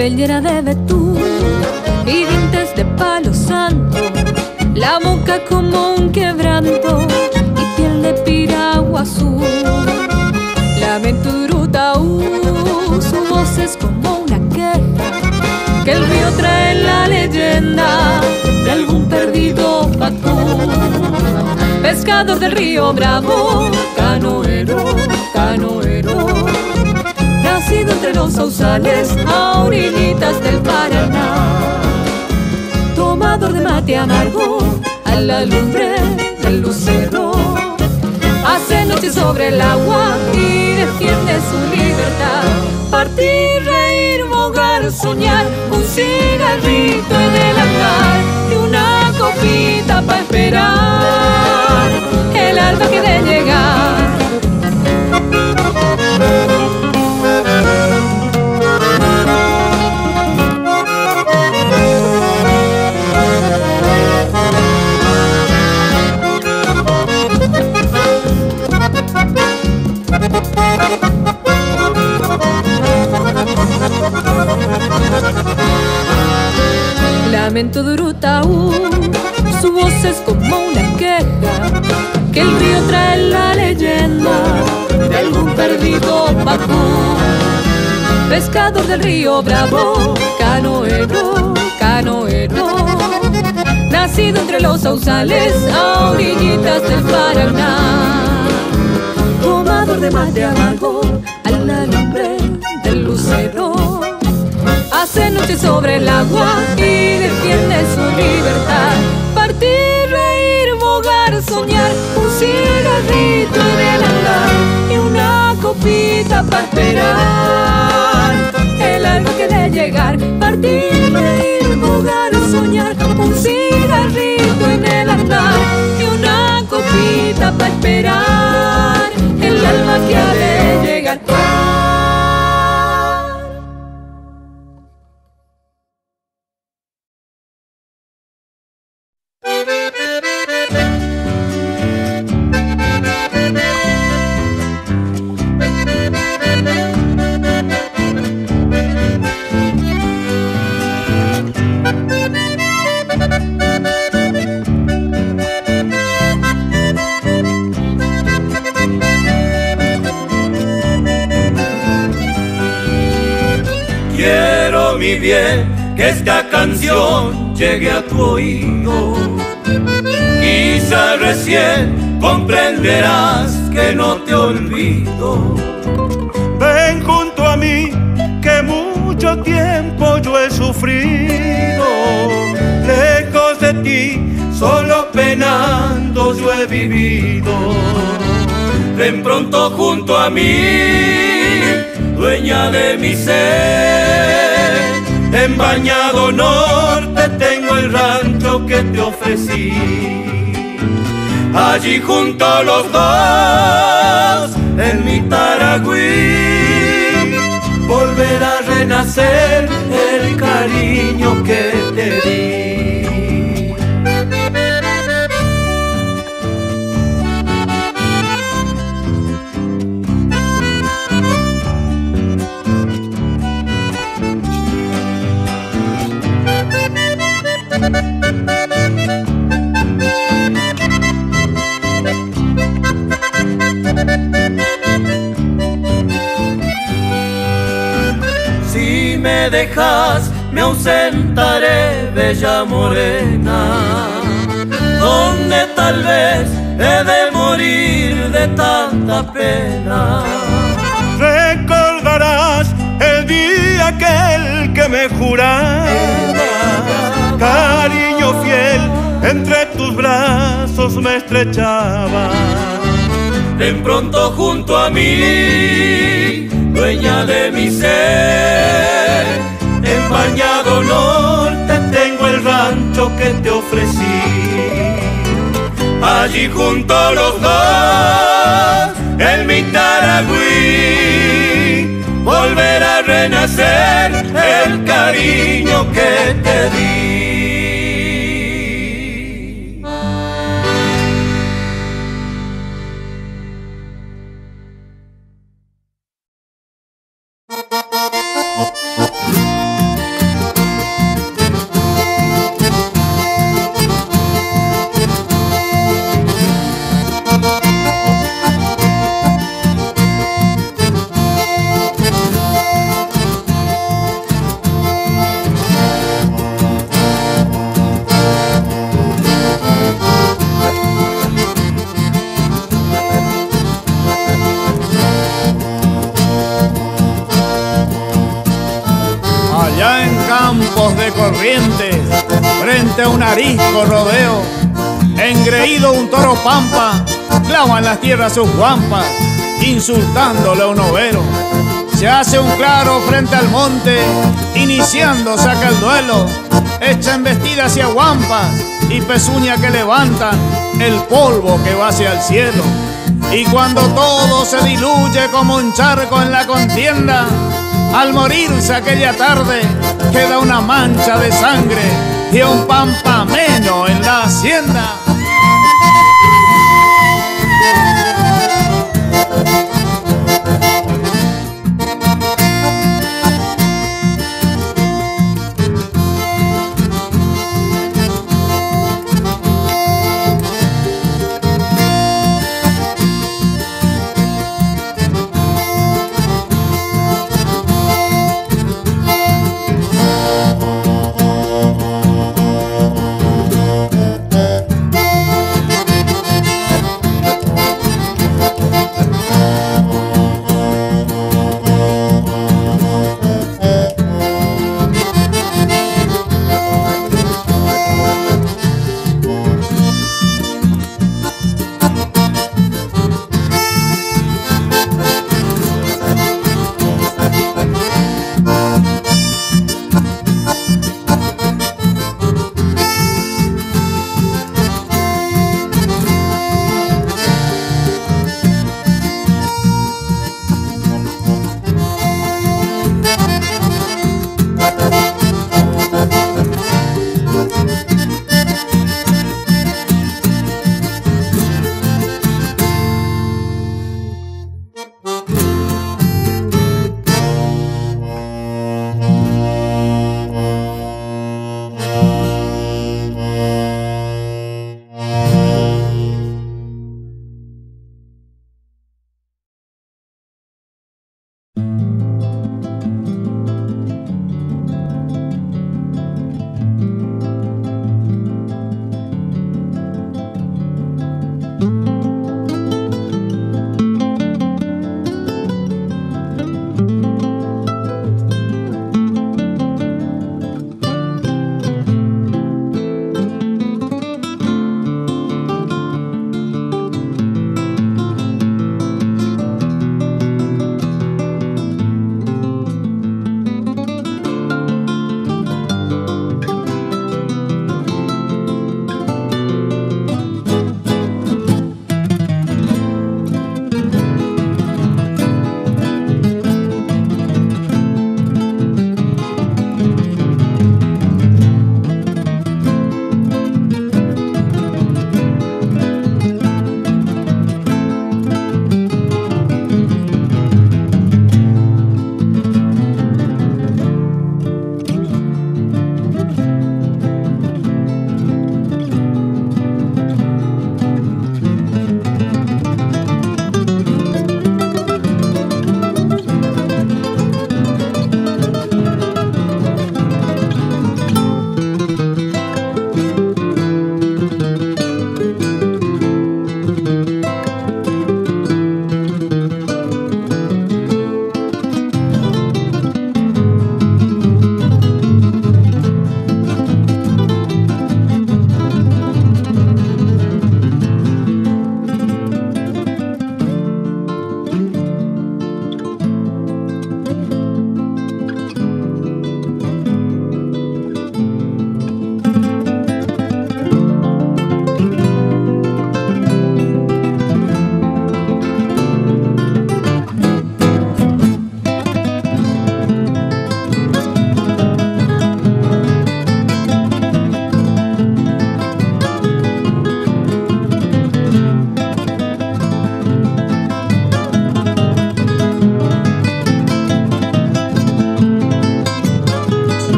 cabellera de betún y dientes de palo santo, la boca como un quebranto y piel de piragua azul. La aventuruta su voz es como una queja que el río trae la leyenda de algún perdido patún. Pescador del río Bravo, canoero, canoero, nacido entre los sausales a orillitas del Paraná. Tomador de mate amargo a la lumbre del lucero, hace noche sobre el agua y defiende su libertad. Partir, reír, bogar, soñar, un cigarrito en el hangar y una copita para esperar el alba que de llegar. Lamento de Urutaú, su voz es como una queja que el río trae la leyenda de algún perdido patún. Pescador del río Bravo, canoero, canoero, nacido entre los sausales a orillitas del Paraná. Tomador de mate amargo a la lumbre del lucero, hace noche sobre el agua y defiende su libertad. Partir, reír, bogar, soñar, un cigarrito en el andar y una copita para esperar el alba que de llegar. Partir, reír, bogar, soñar, un cigarrito en el andar y una copita para esperar el alma que ha de llegar. Llegué a tu oído, quizá recién comprenderás que no te olvido. Ven junto a mí, que mucho tiempo yo he sufrido. Lejos de ti, solo penando yo he vivido. Ven pronto junto a mí, dueña de mi ser. En Bañado Norte tengo el rancho que te ofrecí. Allí junto a los dos, en mi Taragüí, volverá a renacer el cariño que te di. Si me dejas, me ausentaré, bella morena, donde tal vez he de morir de tanta pena. Recordarás el día aquel que me jurabas, cariño fiel, entre tus brazos me estrechaba. Ven pronto junto a mí, dueña de mi ser. En Bañado Norte tengo el rancho que te ofrecí. Allí junto a los dos, en mi Taragüí, volverá a renacer el cariño que te di. de Corrientes, frente a un arisco rodeo, engreído un toro pampa, clava en las tierras sus guampas, insultándole a un overo. Se hace un claro frente al monte, iniciando saca el duelo, echa embestida hacia guampas y pezuña que levantan el polvo que va hacia el cielo. Y cuando todo se diluye como un charco en la contienda, al morirse aquella tarde queda una mancha de sangre y un pampa menos en la hacienda.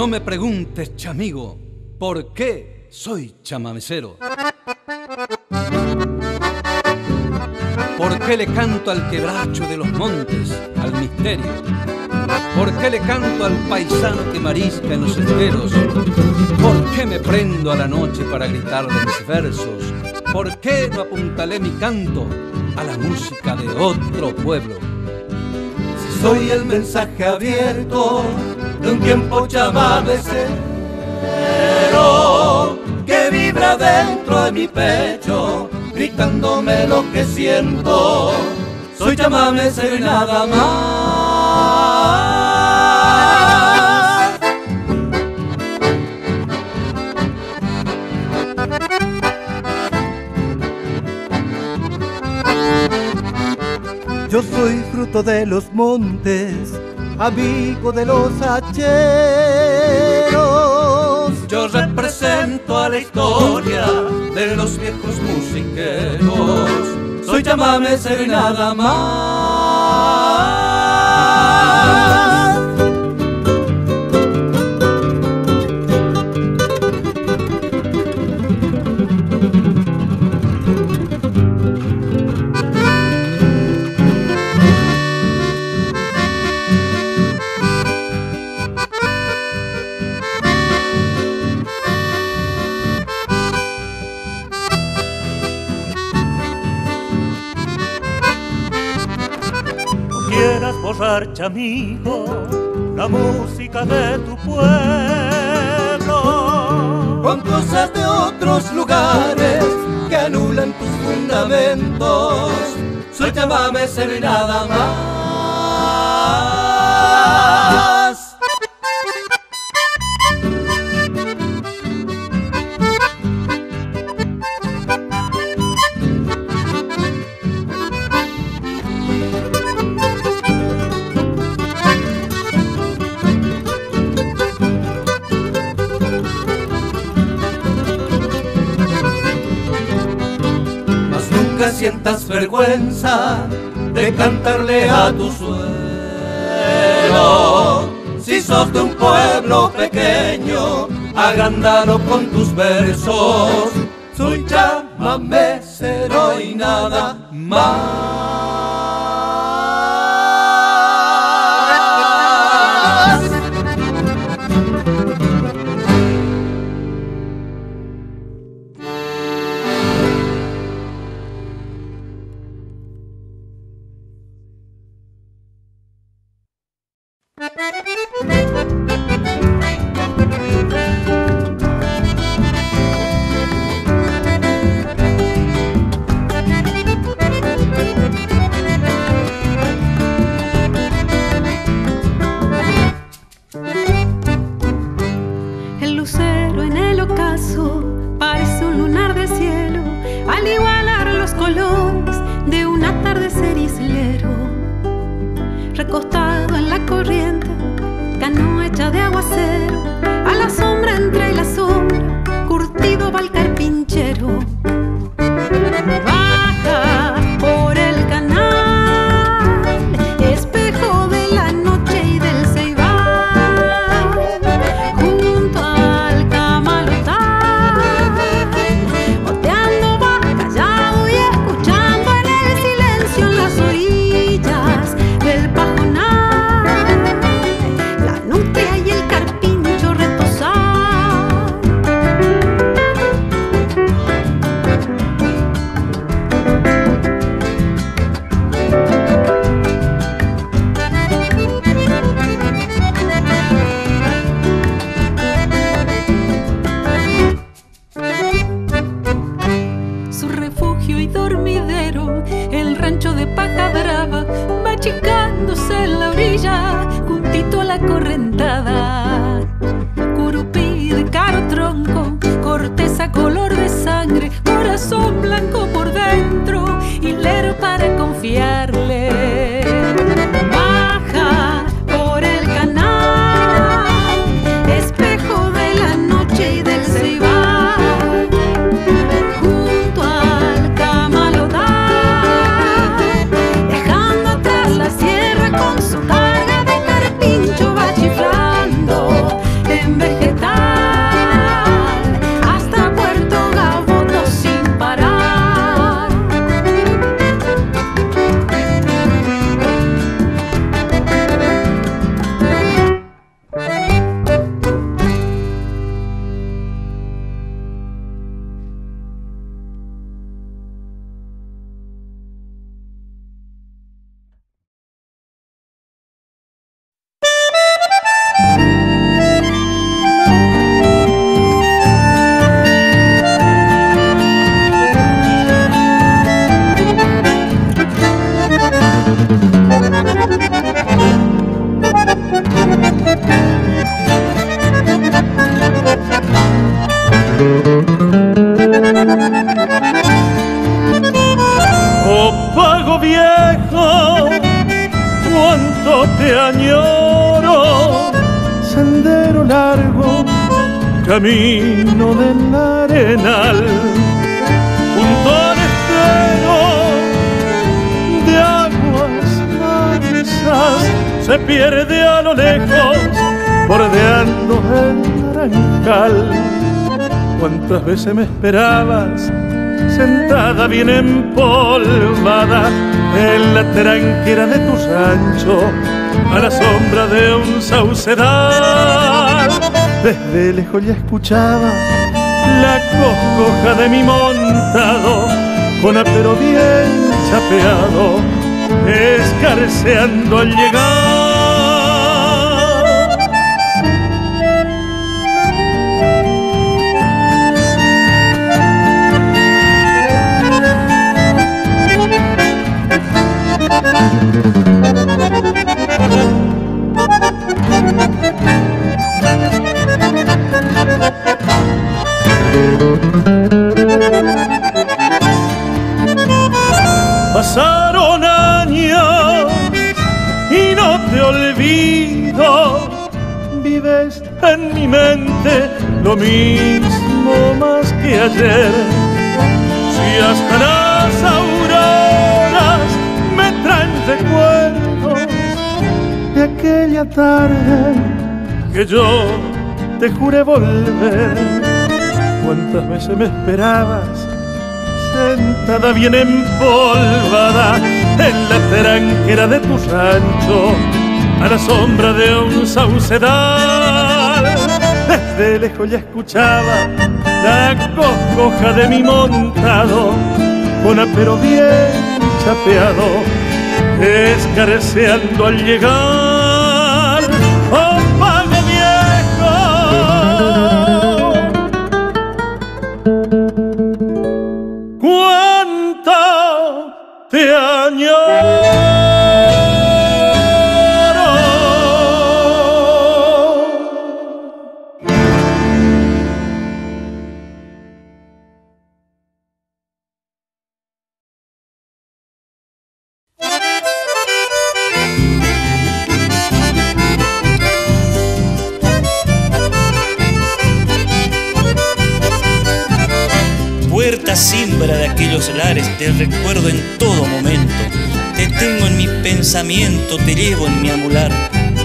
No me preguntes, chamigo, ¿por qué soy chamamecero? ¿Por qué le canto al quebracho de los montes, al misterio? ¿Por qué le canto al paisano que marisca en los esteros? ¿Por qué me prendo a la noche para gritarle mis versos? ¿Por qué no apuntalé mi canto a la música de otro pueblo? Si soy el mensaje abierto de un tiempo chamamecero que vibra dentro de mi pecho, gritándome lo que siento. Soy chamamecero y nada más. Yo soy fruto de los montes, amigo de los hacheros. Yo represento a la historia de los viejos musiqueros. Soy chamamecero y nada más. Chamigo, la música de tu pueblo con cosas de otros lugares que anulan tus fundamentos. Soy chamamecero y nada más. Sientas vergüenza de cantarle a tu suelo. Si sos de un pueblo pequeño, agrándalo con tus versos. Soy chamamecero y nada más. camino del arenal, un torrentero de aguas mansas se pierde a lo lejos, bordeando el naranjal. Cuántas veces me esperabas, sentada bien empolvada en la tranquera de tu rancho, a la sombra de un saucedal. Desde lejos ya escuchaba la coscoja de mi montado, con apero bien chapeado, escarceando al llegar. Pasaron años y no te olvido, vives en mi mente lo mismo más que ayer. Si hasta las auroras me traen recuerdos de aquella tarde que yo te juré volver. Cuántas veces me esperabas, sentada bien empolvada en la tranquera de tu rancho, a la sombra de un saucedal. Desde lejos ya escuchaba la coscoja de mi montado, con apero bien chapeado, escarceando al llegar. Te recuerdo en todo momento, te tengo en mi pensamiento, te llevo en mi amular.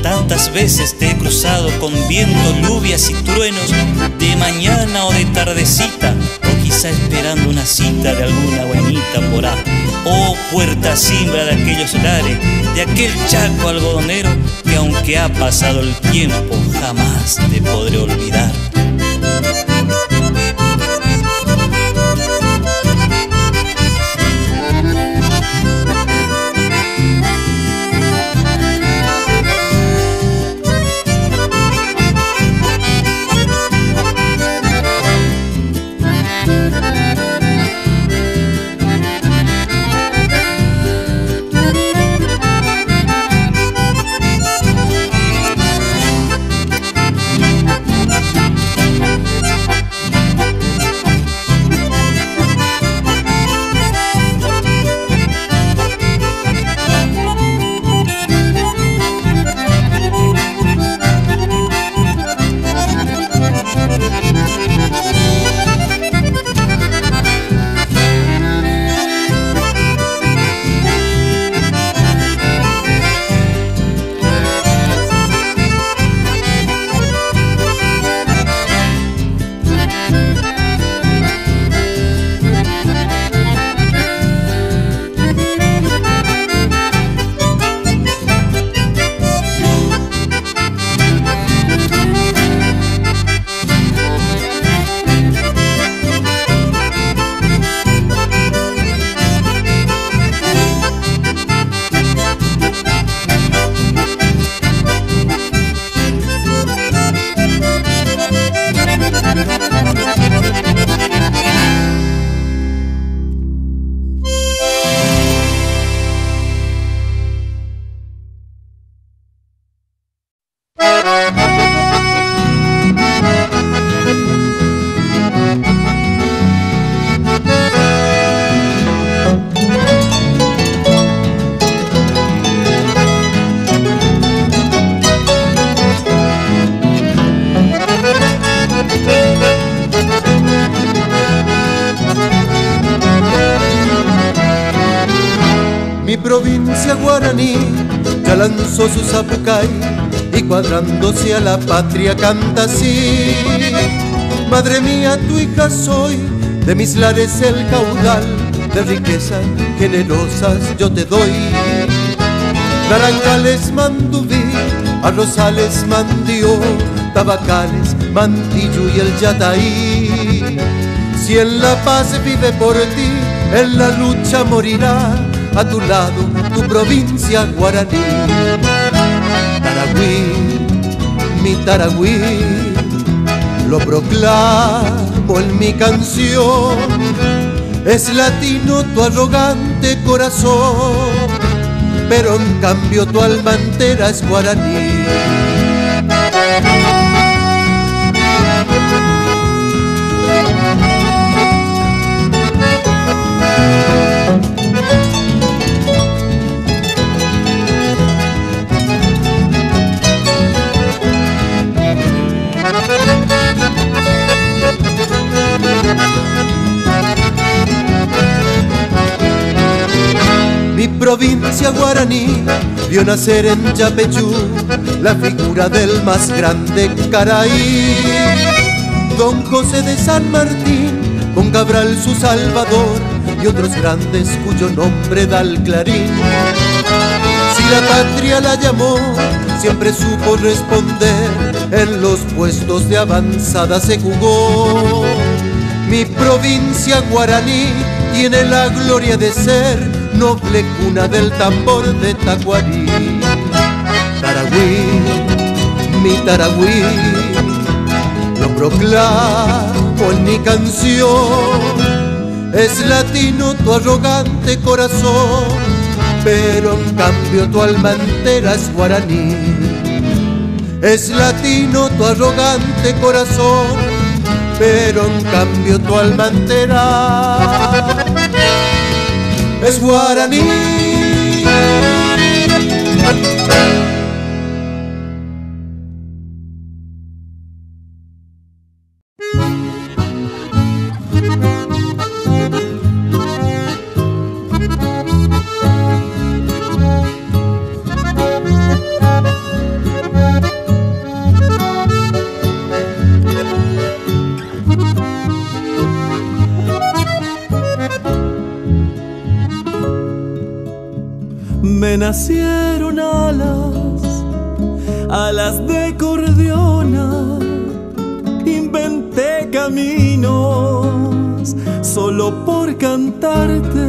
Tantas veces te he cruzado con viento, lluvias y truenos, de mañana o de tardecita, o quizá esperando una cita de alguna guaynita porá. Oh puerta simbra de aquellos lares, de aquel chaco algodonero, que aunque ha pasado el tiempo jamás te podré olvidar. provincia guaraní ya lanzó su sapucay y cuadrándose a la patria canta así. Madre mía, tu hija soy, de mis lares el caudal, de riquezas generosas yo te doy. Naranjales, mandubí, arrozales, mandío, tabacales, mantillo y el yataí. Si en la paz vive por ti, en la lucha morirá, a tu lado tu provincia guaraní. Taragüí, mi Taragüí, lo proclamo en mi canción. Es latino tu arrogante corazón, pero en cambio tu alma entera es guaraní. Mi provincia guaraní vio nacer en Yapeyú la figura del más grande Caraí. Don José de San Martín, con Cabral su salvador y otros grandes cuyo nombre da el clarín. Si la patria la llamó, siempre supo responder, en los puestos de avanzada se jugó. Mi provincia guaraní tiene la gloria de ser noble cuna del tambor de Tacuarí. Taragüí, mi Taragüí, lo proclamo en mi canción. Es latino tu arrogante corazón, pero en cambio tu alma entera es guaraní. Es latino tu arrogante corazón, pero en cambio tu alma entera es guaraní. Nacieron alas de cordiona, inventé caminos solo por cantarte,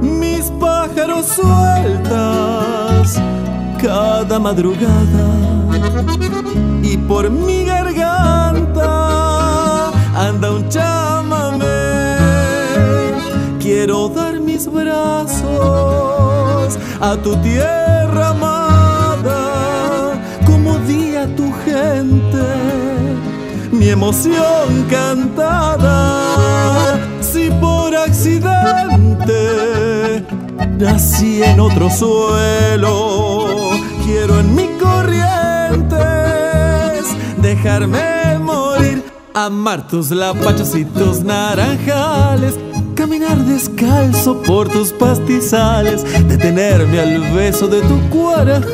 mis pájaros sueltas cada madrugada, y por mi garganta anda un chamamé. Quiero dar mis brazos a tu tierra amada, como di a tu gente mi emoción cantada. Si por accidente nací en otro suelo, quiero en mis corrientes dejarme morir, amar tus lapachos y tus naranjales, caminar descalzo por tus pastizales, detenerme al beso de tu cuaraja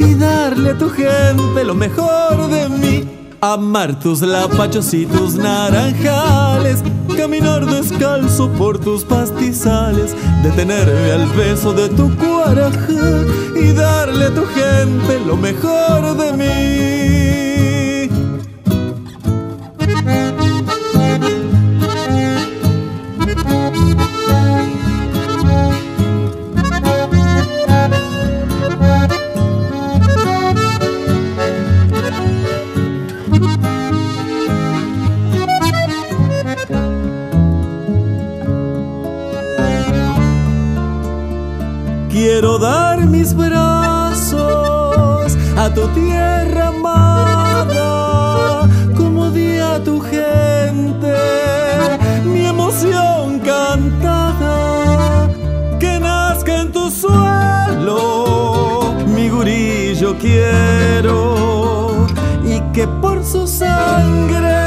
y darle a tu gente lo mejor de mí. Amar tus lapachos y tus naranjales, caminar descalzo por tus pastizales, detenerme al beso de tu cuaraja y darle a tu gente lo mejor de mí. Quiero dar mis brazos a tu tierra amada, como di a tu gente mi emoción cantada. Que nazca en tu suelo mi gurillo quiero, y que por su sangre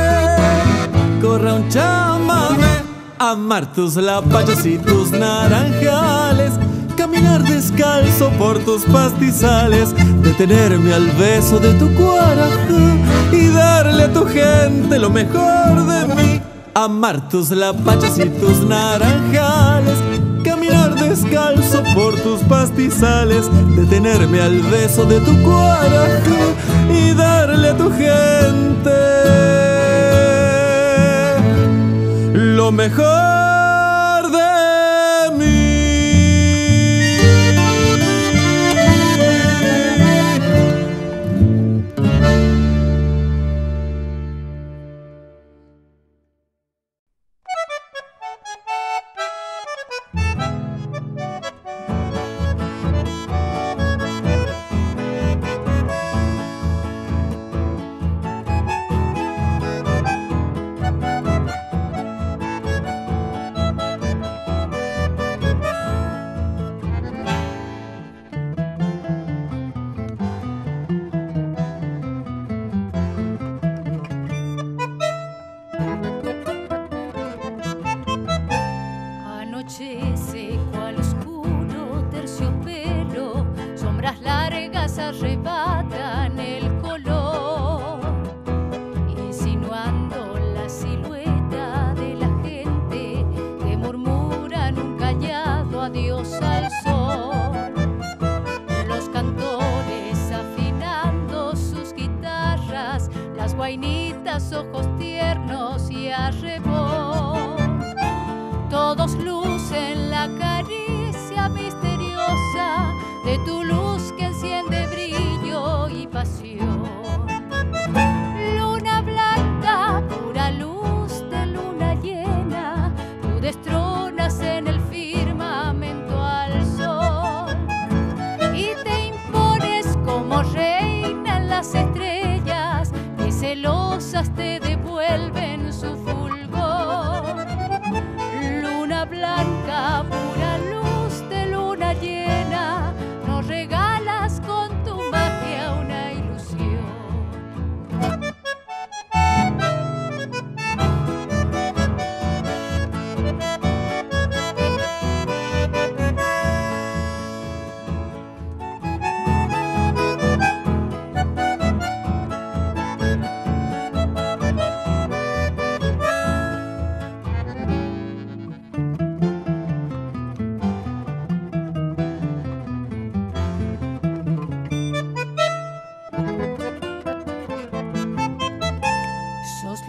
corra un chamamé. Amar tus lapachos y tus naranjales, caminar descalzo por tus pastizales, detenerme al beso de tu cuarajú y darle a tu gente lo mejor de mí. Amar tus lapachas y tus naranjales, caminar descalzo por tus pastizales, detenerme al beso de tu cuarajú y darle a tu gente lo mejor.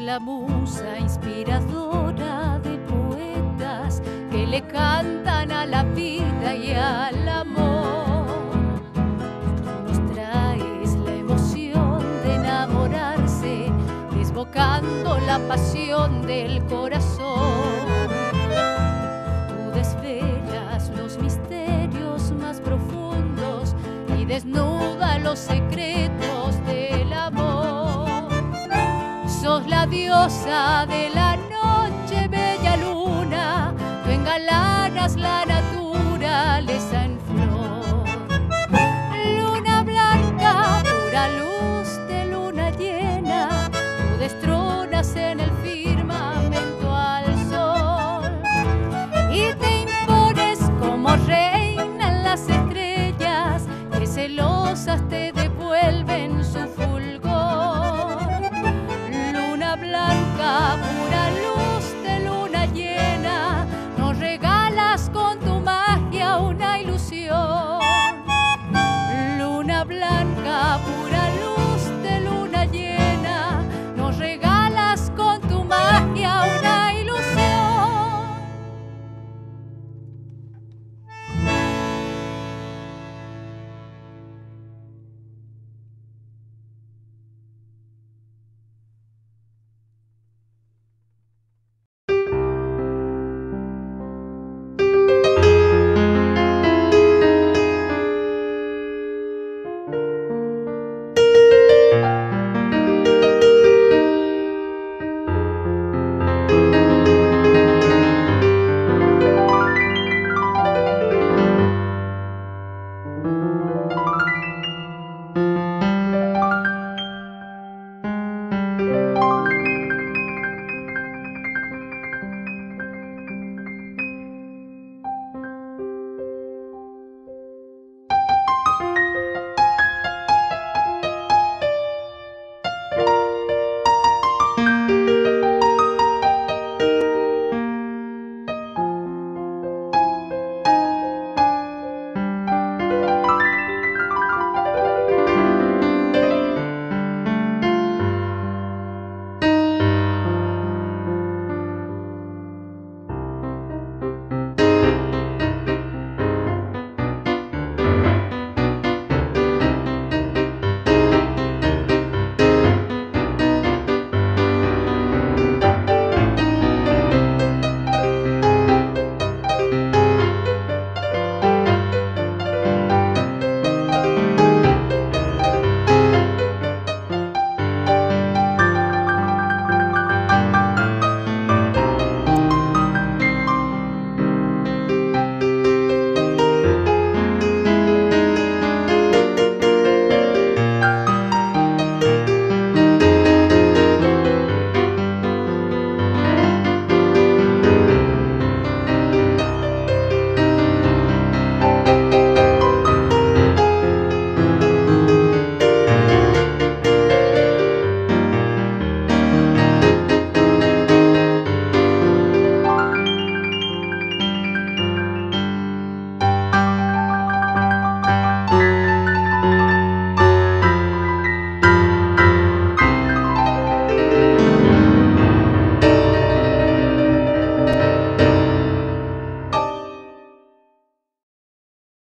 La musa inspiradora de poetas que le cantan a la vida y al amor. Nos traes la emoción de enamorarse, desbocando la pasión del corazón. Tú desvelas los misterios más profundos y desnuda los secretos del amor. Sos la diosa de la